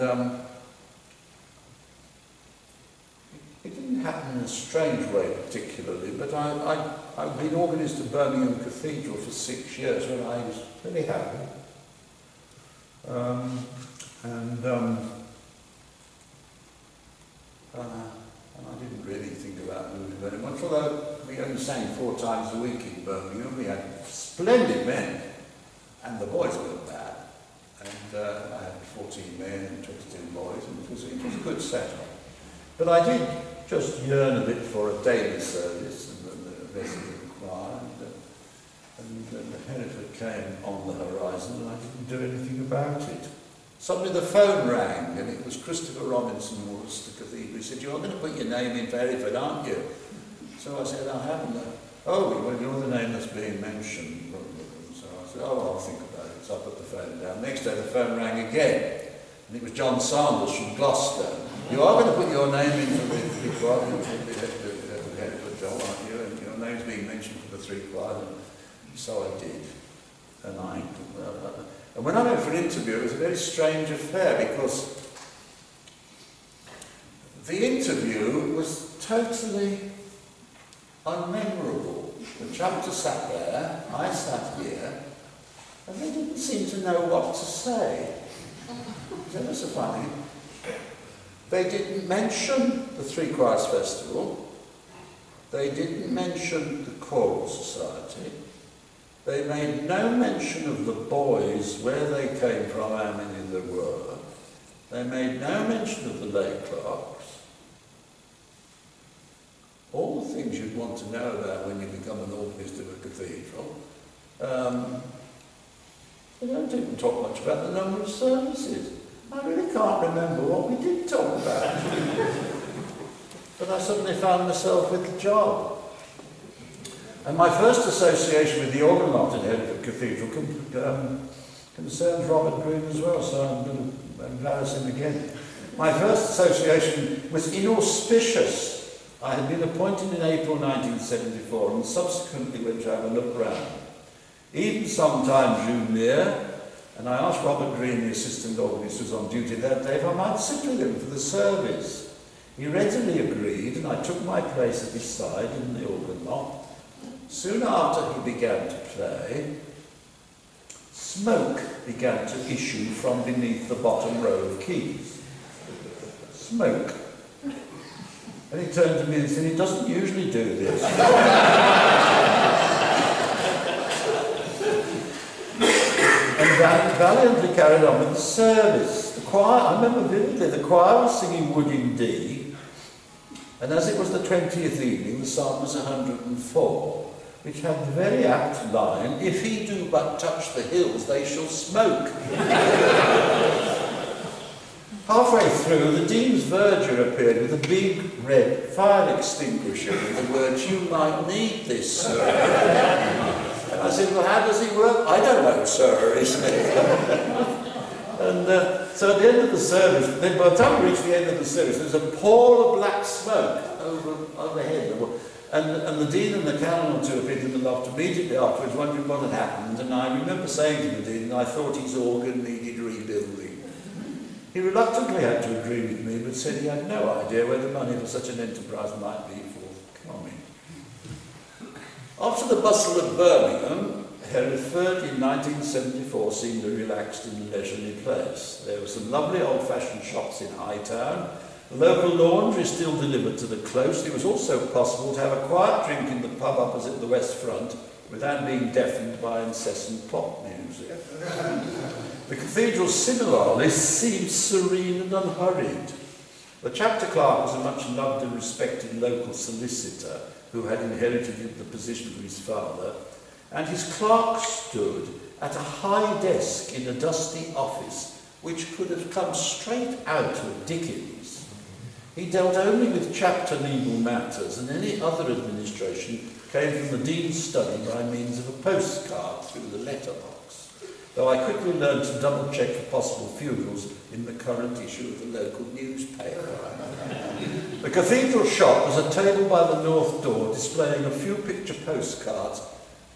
it didn't happen in a strange way particularly, but I've been organist at Birmingham Cathedral for 6 years when I was pretty happy. And I didn't really think about moving very much, although we only sang 4 times a week in Birmingham. We had splendid men, and the boys weren't bad. And I had 14 men and 16 boys, and it was a good setup. But I did just yearn a bit for a daily service, and the rest of the choir, and Hereford came on the horizon, and I didn't do anything about it. Suddenly the phone rang, and it was Christopher Robinson, Worcester Cathedral. He said, "You're going to put your name in for Hereford, aren't you?" So I said, "I haven't." "Oh, well, you're the name that's being mentioned." So I said, "Oh, I'll think about it." So I put the phone down. Next day the phone rang again, and it was John Sanders from Gloucester. "You are going to put your name in for the three choir, the Hereford job, aren't you? And your name's being mentioned for the three choir." And so I did. And And when I went for an interview, it was a very strange affair, because the interview was totally unmemorable. The chapter sat there, I sat here, and they didn't seem to know what to say. It was so funny. They didn't mention the Three Choirs Festival. They didn't mention the Choral Society. They made no mention of the boys, where they came from, how many there were. They made no mention of the lay clerks. All the things you'd want to know about when you become an organist of a cathedral. They don't even talk much about the number of services. I really can't remember what we did talk about. But I suddenly found myself with the job. And my first association with the organ lot at Hereford Cathedral concerns Robert Green as well, so I'm going to embarrass him again. My first association was inauspicious. I had been appointed in April 1974 and subsequently went to have a look round. Even sometime drew near, and I asked Robert Green, the assistant organist who was on duty that day, if I might sit with him for the service. He readily agreed, and I took my place at his side in the organ lot. Soon after he began to play, smoke began to issue from beneath the bottom row of keys. Smoke. And he turned to me and said, "He doesn't usually do this." And valiantly carried on with the service. The choir, I remember vividly, the choir was singing Wood in D, and as it was the 20th evening, the psalm was 104. Which had the very apt line, "If he do but touch the hills, they shall smoke." Halfway through, the Dean's verger appeared with a big red fire extinguisher with the words, "You might need this, sir." And I said, "Well, how does he work?" "I don't know, sir, isn't it?" And so at the end of the service, then by the time we reached the end of the service, there was a pall of black smoke overhead. And the Dean and the Canon or two appeared in the loft immediately afterwards, wondering what had happened, and I remember saying to the Dean, "I thought his organ needed rebuilding." He reluctantly had to agree with me, but said he had no idea where the money for such an enterprise might be forthcoming. After the bustle of Birmingham, Hereford in 1974 seemed a relaxed and leisurely place. There were some lovely old-fashioned shops in Hightown. The local laundry still delivered to the close. It was also possible to have a quiet drink in the pub opposite the West Front without being deafened by incessant pop music. The cathedral similarly seemed serene and unhurried. The chapter clerk was a much loved and respected local solicitor who had inherited the position from his father, and his clerk stood at a high desk in a dusty office which could have come straight out of Dickens. He dealt only with chapter legal matters, and any other administration came from the dean's study by means of a postcard through the letterbox, though I quickly learned to double-check for possible feudals in the current issue of the local newspaper. The cathedral shop was a table by the north door displaying a few picture postcards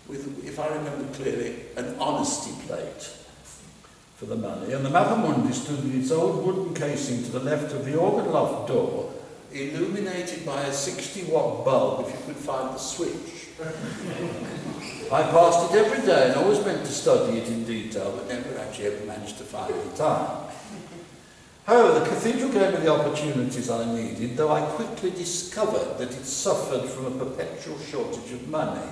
with, if I remember clearly, an honesty plate for the money, and the Mappa Mundi stood in its old wooden casing to the left of the organ loft door, illuminated by a 60-watt bulb if you could find the switch. I passed it every day and always meant to study it in detail, but never actually ever managed to find the time. However, the cathedral gave me the opportunities I needed, though I quickly discovered that it suffered from a perpetual shortage of money.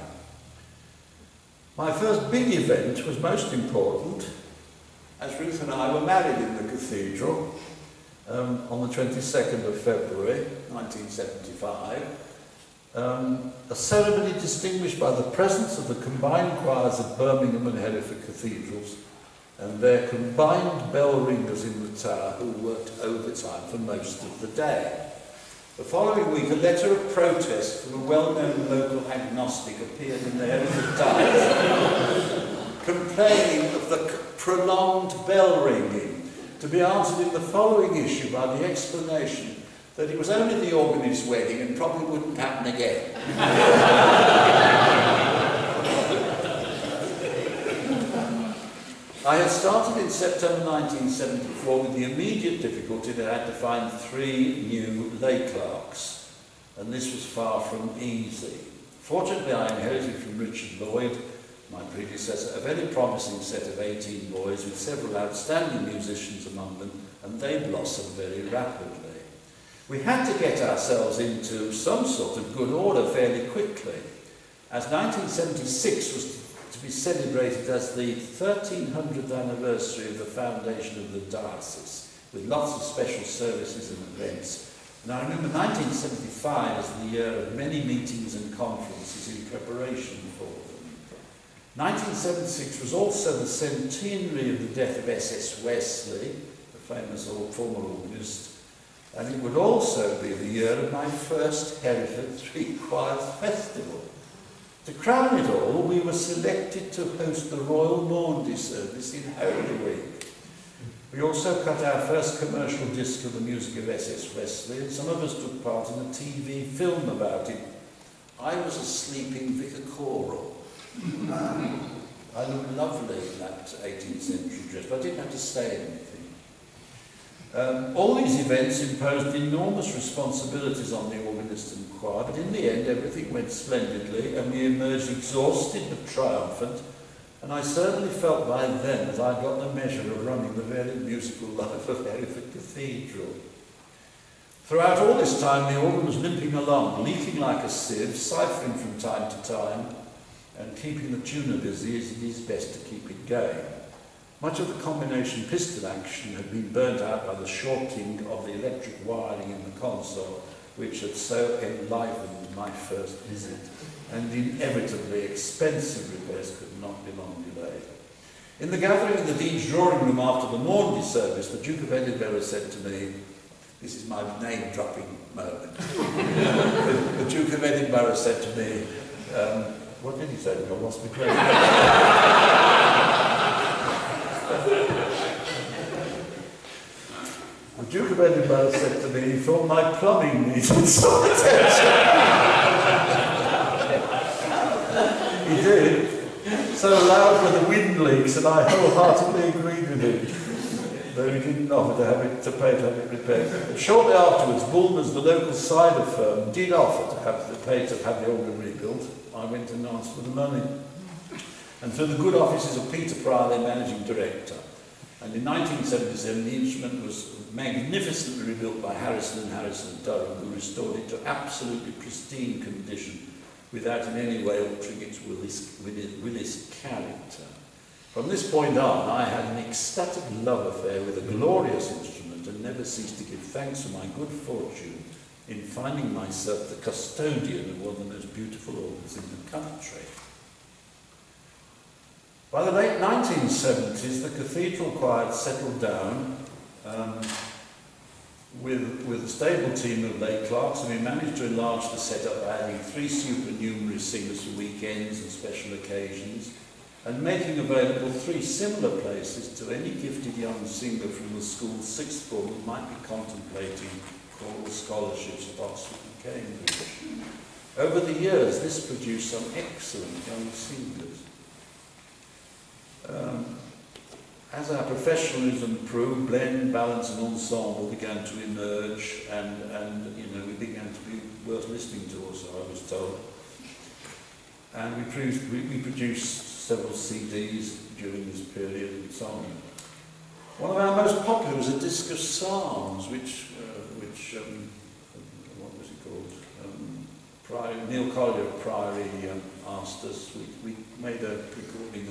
My first big event was most important, as Ruth and I were married in the cathedral on the 22nd of February 1975. A ceremony distinguished by the presence of the combined choirs of Birmingham and Hereford Cathedrals and their combined bell ringers in the tower who worked overtime for most of the day. The following week, a letter of protest from a well-known local agnostic appeared in the Hereford Times, complaining of the prolonged bell ringing, to be answered in the following issue by the explanation that it was only the organist's wedding and probably wouldn't happen again. I had started in September 1974 with the immediate difficulty that I had to find 3 new lay clerks, and this was far from easy. Fortunately, I inherited from Richard Lloyd, my predecessor, a very promising set of 18 boys with several outstanding musicians among them, and they blossomed very rapidly. We had to get ourselves into some sort of good order fairly quickly, as 1976 was to be celebrated as the 1300th anniversary of the foundation of the diocese, with lots of special services and events. And I remember 1975 as the year of many meetings and conferences in preparation for them. 1976 was also the centenary of the death of S.S. Wesley, the famous former organist, and it would also be the year of my first Hereford Three Choirs Festival. To crown it all, we were selected to host the Royal Maundy service in Holy Week. We also cut our first commercial disc of the music of S.S. Wesley, and some of us took part in a TV film about it. I was a sleeping vicar choral. I looked lovely in that 18th century dress, but I didn't have to say anything. All these events imposed enormous responsibilities on the organist and choir, but in the end everything went splendidly and we emerged exhausted but triumphant, and I certainly felt by then that I'd got the measure of running the very musical life of Hereford Cathedral. Throughout all this time the organ was limping along, leaking like a sieve, ciphering from time to time, and keeping the tuner busy as it is best to keep it going. Much of the combination pistol action had been burnt out by the shorting of the electric wiring in the console, which had so enlivened my first visit, and inevitably expensive repairs could not be long delayed. In the gathering in the Dean's drawing room after the Maundy service, the Duke of Edinburgh said to me, this is my name-dropping moment, the Duke of Edinburgh said to me, what did he say? I lost my place. The Duke of Edinburgh said to me, he thought my plumbing needed some attention. He did. So loud were the wind leaks, and I wholeheartedly agreed with him, though he didn't offer to pay to have it repaired. But shortly afterwards, Bulmers, the local cider firm, did offer to have the pay to have the organ rebuilt. I went and asked for the money. And through the good offices of Peter Pryor, their managing director. And in 1977, the instrument was magnificently rebuilt by Harrison and Harrison of Durham, who restored it to absolutely pristine condition without in any way altering its Willis character. From this point on, I had an ecstatic love affair with a glorious instrument England and never ceased to give thanks for my good fortune in finding myself the custodian of one of the most beautiful organs in the country. By the late 1970s, the cathedral choir had settled down with a stable team of lay clerks, and we managed to enlarge the setup by adding 3 supernumerary singers for weekends and special occasions, and making available 3 similar places to any gifted young singer from the school's 6th form who might be contemplating choral scholarships at Oxford and Cambridge. Over the years, this produced some excellent young singers. As our professionalism improved, blend, balance and ensemble began to emerge, and you know, we began to be worth listening to, also I was told. And we produced several CDs during this period and so on. One of our most popular was a disc of psalms, what was it called? Neil Collier of Priory asked us. We made a recording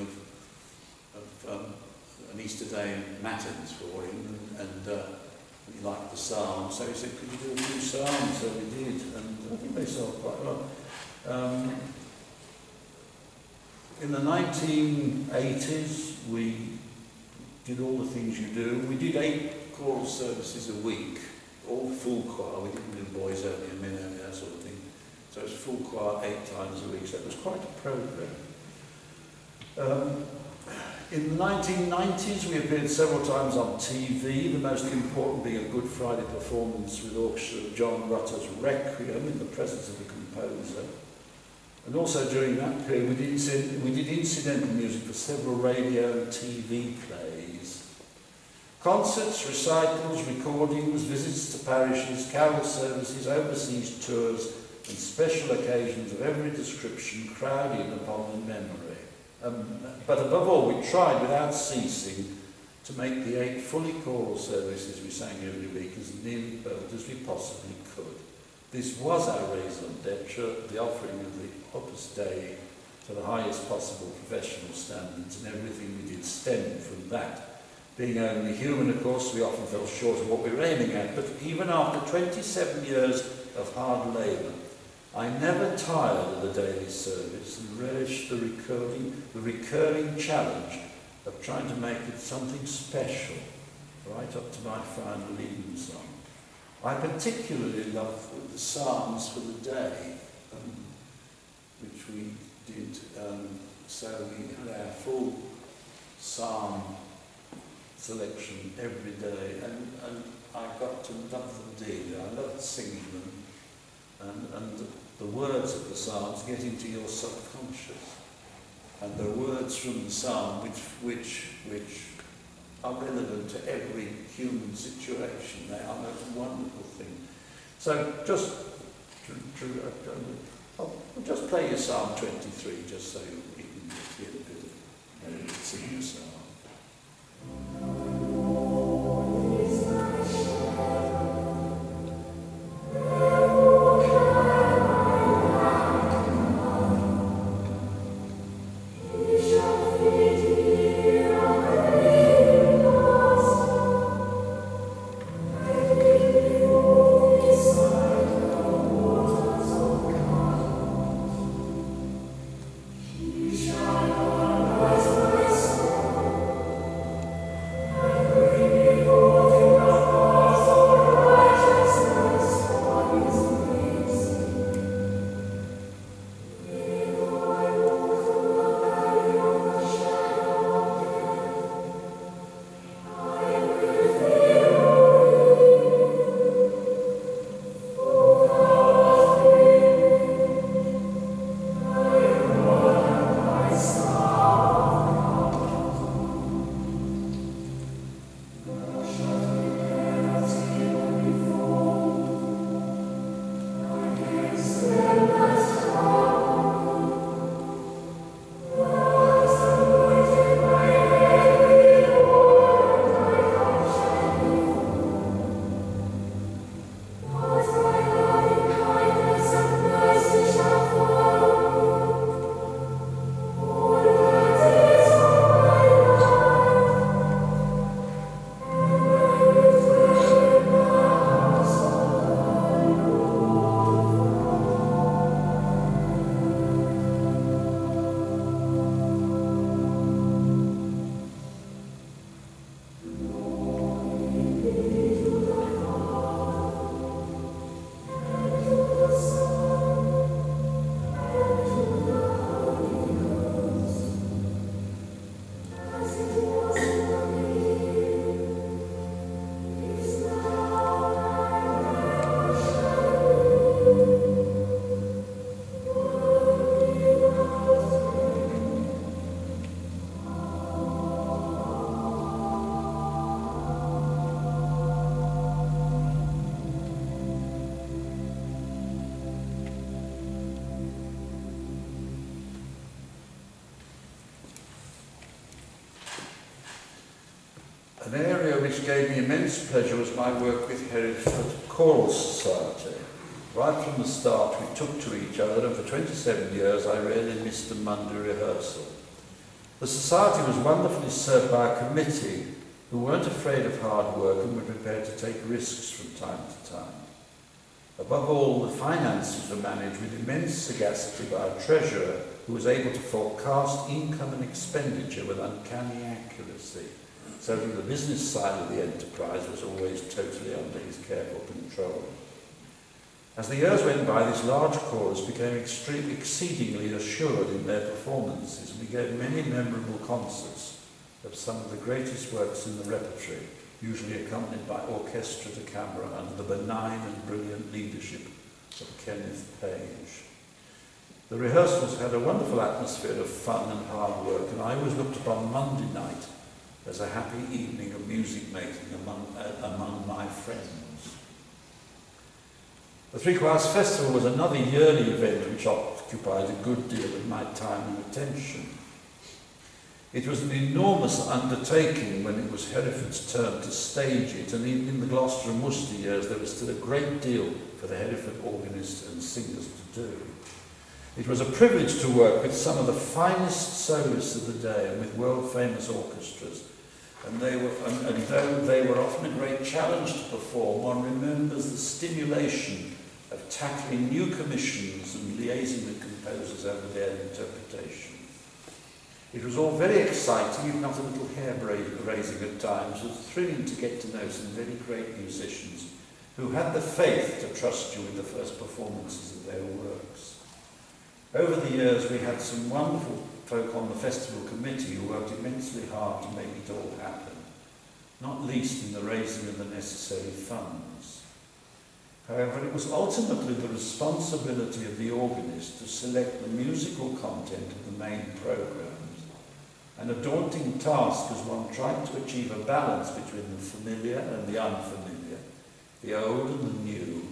of an Easter Day Matins for him, and he liked the psalms, so he said, could you do a few psalms? So we did, and I think they sold quite well. In the 1980s, we did all the things you do. We did 8 choral services a week, all full choir. We didn't do boys only, and men only, that sort of thing. So it was full choir 8 times a week, so it was quite a program. In the 1990s, we appeared several times on TV, the most important being a Good Friday performance with orchestra of John Rutter's Requiem in the presence of the composer. And also during that period, we did incidental music for several radio and TV plays. Concerts, recitals, recordings, visits to parishes, carol services, overseas tours, and special occasions of every description crowd in upon the memory. But above all, we tried without ceasing to make the 8 fully choral services we sang every week as nearly perfect as we possibly could. This was our raison d'etre, the offering of the Opus Dei to the highest possible professional standards, and everything we did stemmed from that. Being only human, of course, we often fell short of what we were aiming at, but even after 27 years of hard labour, I never tired of the daily service and relished the recurring challenge of trying to make it something special, right up to my final evening song. I particularly loved the psalms for the day, which we did, so we had our full psalm selection every day, and I got to love them dearly. I loved singing them. And the words of the psalms get into your subconscious, and the words from the psalm which are relevant to every human situation. They are the most wonderful thing. So I'll just play your Psalm 23, just so you can hear a bit of singing your psalm. An area which gave me immense pleasure was my work with Hereford Choral Society. Right from the start we took to each other, and for 27 years I rarely missed a Monday rehearsal. The society was wonderfully served by a committee who weren't afraid of hard work and were prepared to take risks from time to time. Above all, the finances were managed with immense sagacity by a treasurer who was able to forecast income and expenditure with uncanny accuracy, so that the business side of the enterprise was always totally under his careful control. As the years went by, this large chorus became exceedingly assured in their performances, and we gave many memorable concerts of some of the greatest works in the repertory, usually accompanied by orchestra to camera under the benign and brilliant leadership of Kenneth Page. The rehearsals had a wonderful atmosphere of fun and hard work, and I always looked upon Monday night as a happy evening of music making among my friends. The Three Choirs Festival was another yearly event which occupied a good deal of my time and attention. It was an enormous undertaking when it was Hereford's turn to stage it, and even in the Gloucester and Worcester years there was still a great deal for the Hereford organists and singers to do. It was a privilege to work with some of the finest soloists of the day and with world-famous orchestras. And though they were often a great challenge to perform, one remembers the stimulation of tackling new commissions and liaising with composers over their interpretation. It was all very exciting, if not a little hair-raising at times. It was thrilling to get to know some very great musicians who had the faith to trust you with the first performances of their works. Over the years, we had some wonderful folk on the festival committee who worked immensely hard to make it all happen, not least in the raising of the necessary funds. However, it was ultimately the responsibility of the organist to select the musical content of the main programmes, and a daunting task as one tried to achieve a balance between the familiar and the unfamiliar, the old and the new,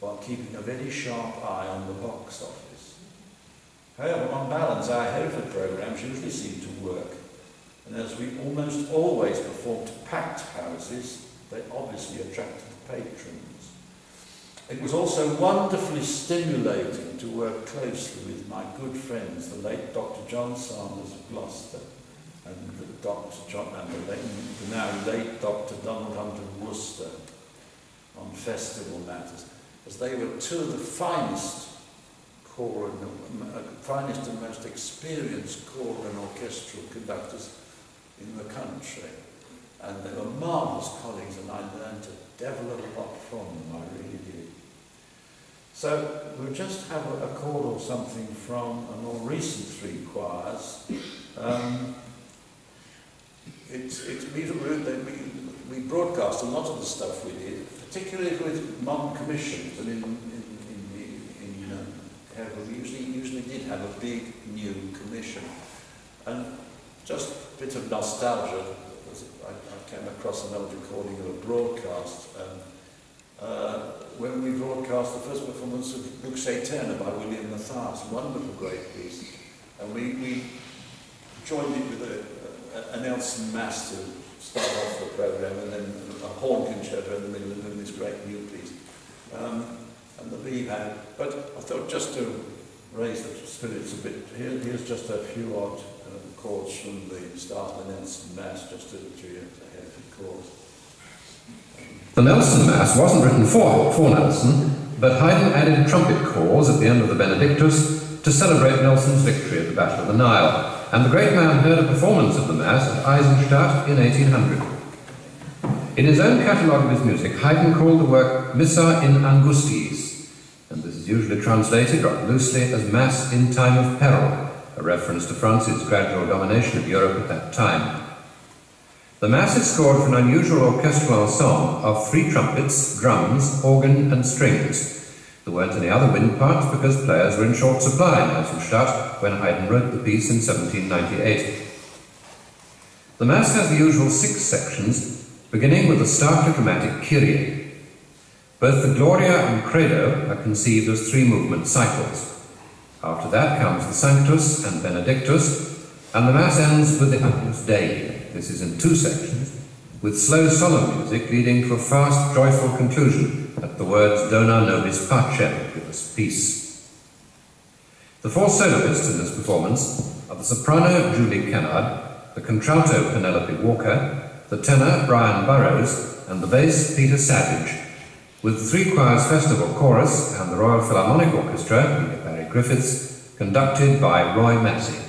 while keeping a very sharp eye on the box office. However, on balance, our Hereford programmes usually seemed to work, and as we almost always performed to packed houses, they obviously attracted the patrons. It was also wonderfully stimulating to work closely with my good friends, the late Dr. John Sanders of Gloucester and the now late Dr. Donald Hunt of Worcester on festival matters, as they were two of the finest and most experienced choral and orchestral conductors in the country. And they were marvellous colleagues, and I learned a devil of a lot from them, I really did. So we'll just have a call or something from a more recent Three Choirs. We broadcast a lot of the stuff we did, particularly with non-commissions, and we usually did have a big new commission. And just a bit of nostalgia, I came across an old recording of a broadcast when we broadcast the first performance of Lux Aeterna by William Mathias, wonderful great piece, and we joined it with a Nelson Mass to start off the programme, and then a horn concerto in the middle, and then this great new piece. And the B-band, but I thought just to raise the spirits a bit, here's just a few odd chords from the start of the Nelson Mass, just to hear the chords. The Nelson Mass wasn't written for Nelson, but Haydn added trumpet calls at the end of the Benedictus to celebrate Nelson's victory at the Battle of the Nile, and the great man heard a performance of the Mass at Eisenstadt in 1800. In his own catalogue of his music, Haydn called the work Missa in Angusties, and this is usually translated rather loosely as Mass in Time of Peril, a reference to France's gradual domination of Europe at that time. The Mass is scored for an unusual orchestral ensemble of three trumpets, drums, organ and strings. There weren't any other wind parts because players were in short supply in Eisenstadt when Haydn wrote the piece in 1798. The Mass has the usual six sections, beginning with the starkly dramatic Kyrie. Both the Gloria and Credo are conceived as three movement cycles. After that comes the Sanctus and Benedictus, and the Mass ends with the Agnus Dei. This is in two sections, with slow solemn music leading to a fast joyful conclusion at the words Dona nobis pacem, give us peace. The four soloists in this performance are the soprano Julie Kennard, the contralto Penelope Walker, the tenor Brian Burrows, and the bass Peter Savage, with Three Choirs Festival Chorus and the Royal Philharmonic Orchestra under Barry Griffiths, conducted by Roy Massey.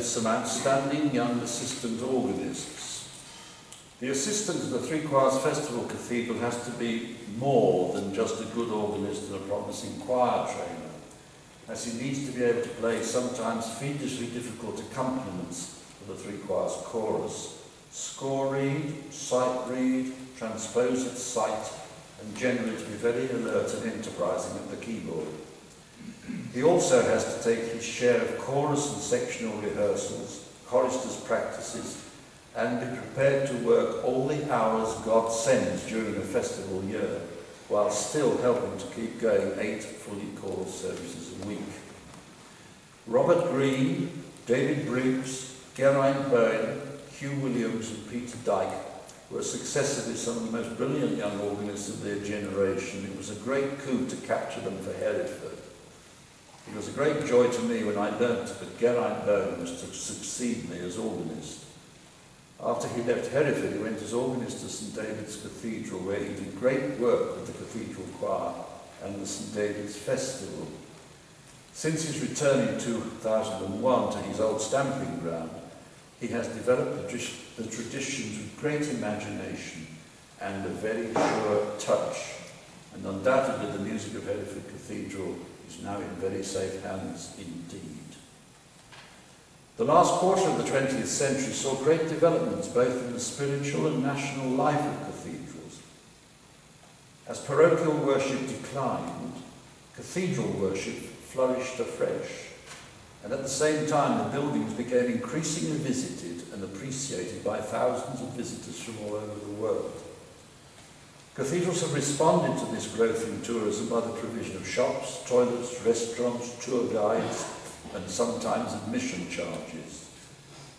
Some outstanding young assistant organists. The assistant at the Three Choirs Festival Cathedral has to be more than just a good organist and a promising choir trainer, as he needs to be able to play sometimes fiendishly difficult accompaniments for the Three Choirs Chorus, score read, sight read, transpose at sight, and generally to be very alert and enterprising at the keyboard. He also has to take his share of chorus and sectional rehearsals, choristers' practices, and be prepared to work all the hours God sends during a festival year, while still helping to keep going 8 fully chorus services a week. Robert Green, David Briggs, Geraint Bowen, Hugh Williams and Peter Dyke were successively some of the most brilliant young organists of their generation. It was a great coup to capture them for Hereford. It was a great joy to me when I learnt that Geraint Bowen was to succeed me as organist. After he left Hereford, he went as organist to St David's Cathedral, where he did great work with the Cathedral Choir and the St David's Festival. Since his return in 2001 to his old stamping ground, he has developed the traditions with great imagination and a very sure touch, and undoubtedly the music of Hereford Cathedral is now in very safe hands indeed. The last quarter of the 20th century saw great developments both in the spiritual and national life of cathedrals. As parochial worship declined, cathedral worship flourished afresh, and at the same time the buildings became increasingly visited and appreciated by thousands of visitors from all over the world. Cathedrals have responded to this growth in tourism by the provision of shops, toilets, restaurants, tour guides, and sometimes admission charges.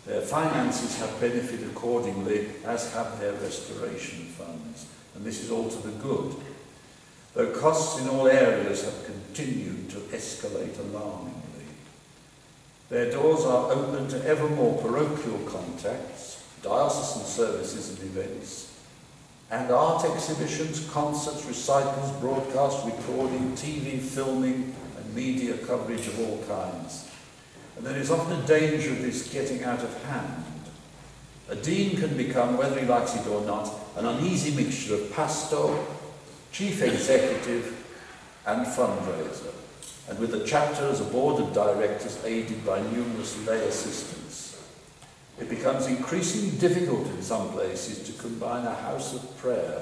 Their finances have benefited accordingly, as have their restoration funds, and this is all to the good, though costs in all areas have continued to escalate alarmingly. Their doors are open to ever more parochial contacts, diocesan services and events, and art exhibitions, concerts, recitals, broadcast, recording, TV, filming, and media coverage of all kinds. And there is often a danger of this getting out of hand. A dean can become, whether he likes it or not, an uneasy mixture of pastor, chief executive, and fundraiser, and with the chapter as a board of directors aided by numerous lay assistants. It becomes increasingly difficult in some places to combine a house of prayer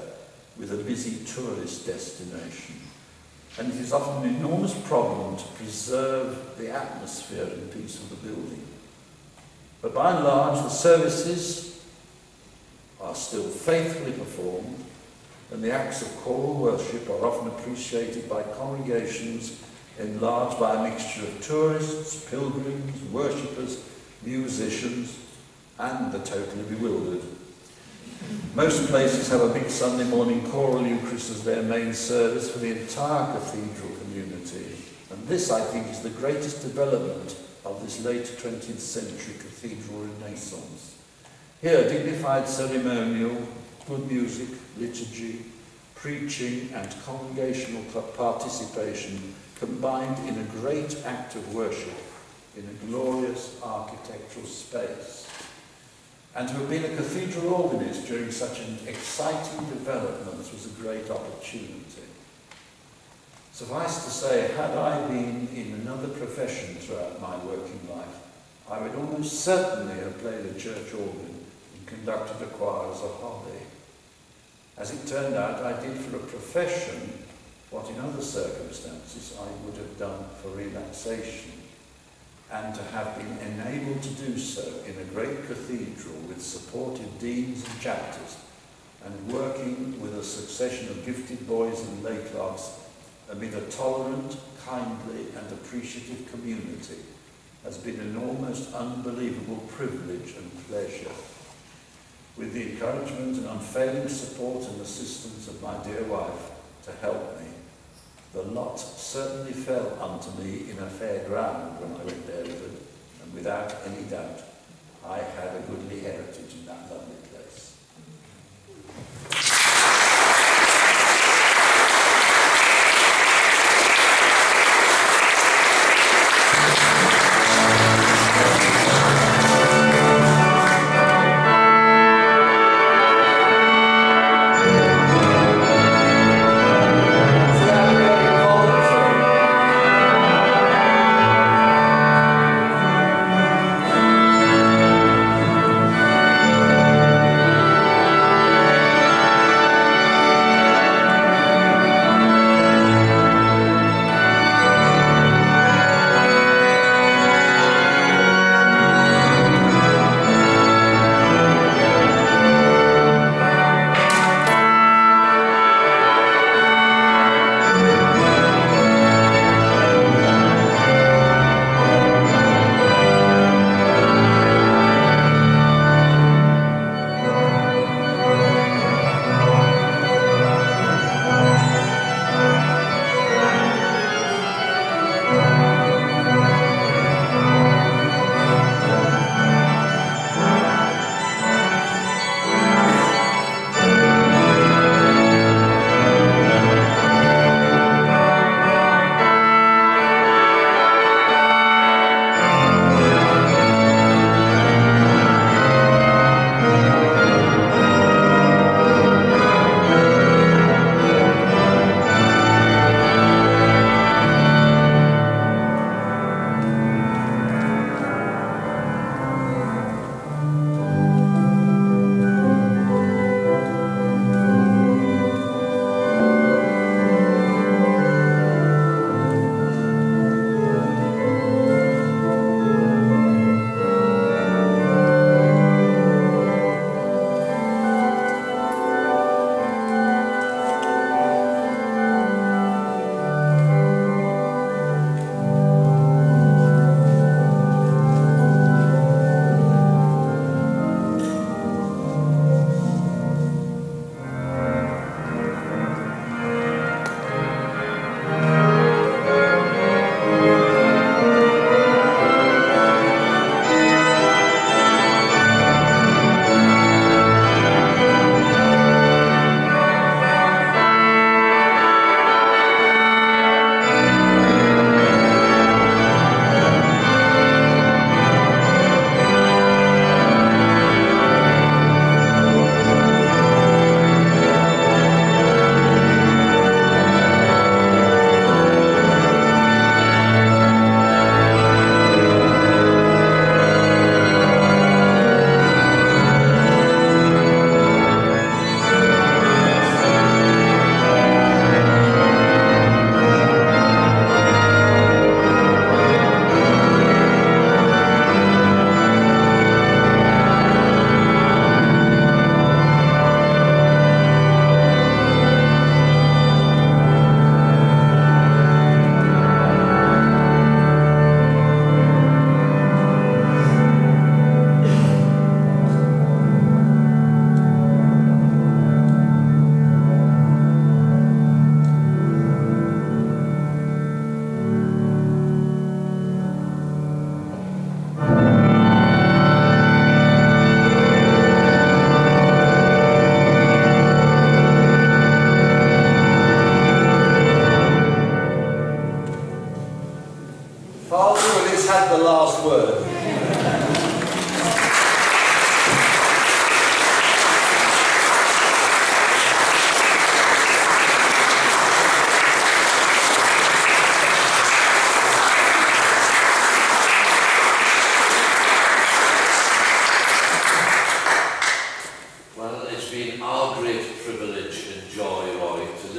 with a busy tourist destination. And it is often an enormous problem to preserve the atmosphere and peace of the building. But by and large, the services are still faithfully performed, and the acts of choral worship are often appreciated by congregations enlarged by a mixture of tourists, pilgrims, worshippers, musicians, and the totally bewildered. Most places have a big Sunday morning choral Eucharist as their main service for the entire cathedral community. And this, I think, is the greatest development of this late 20th century cathedral renaissance. Here, dignified ceremonial, good music, liturgy, preaching, and congregational participation combined in a great act of worship in a glorious architectural space. And to have been a cathedral organist during such an exciting development was a great opportunity. Suffice to say, had I been in another profession throughout my working life, I would almost certainly have played a church organ and conducted a choir as a hobby. As it turned out, I did for a profession what in other circumstances I would have done for relaxation, and to have been enabled to do so in a great cathedral with supportive deans and chapters, and working with a succession of gifted boys and lay clerks amid a tolerant, kindly, and appreciative community has been an almost unbelievable privilege and pleasure. With the encouragement and unfailing support and assistance of my dear wife to help me, the lot certainly fell unto me in a fair ground when I went to Hereford, and without any doubt, I had a goodly heritage in that lovely place.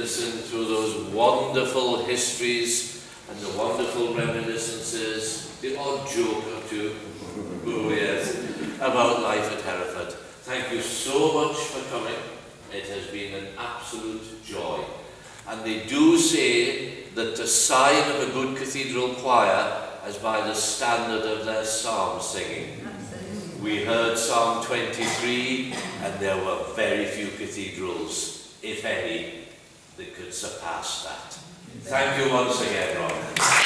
listen to those wonderful histories and the wonderful reminiscences, the odd joke or two, oh yes, about life at Hereford. Thank you so much for coming. It has been an absolute joy. And they do say that the sign of a good cathedral choir is by the standard of their psalm singing. Absolutely. We heard Psalm 23 and there were very few cathedrals, if any, that could surpass that. Thank you once again, Rob.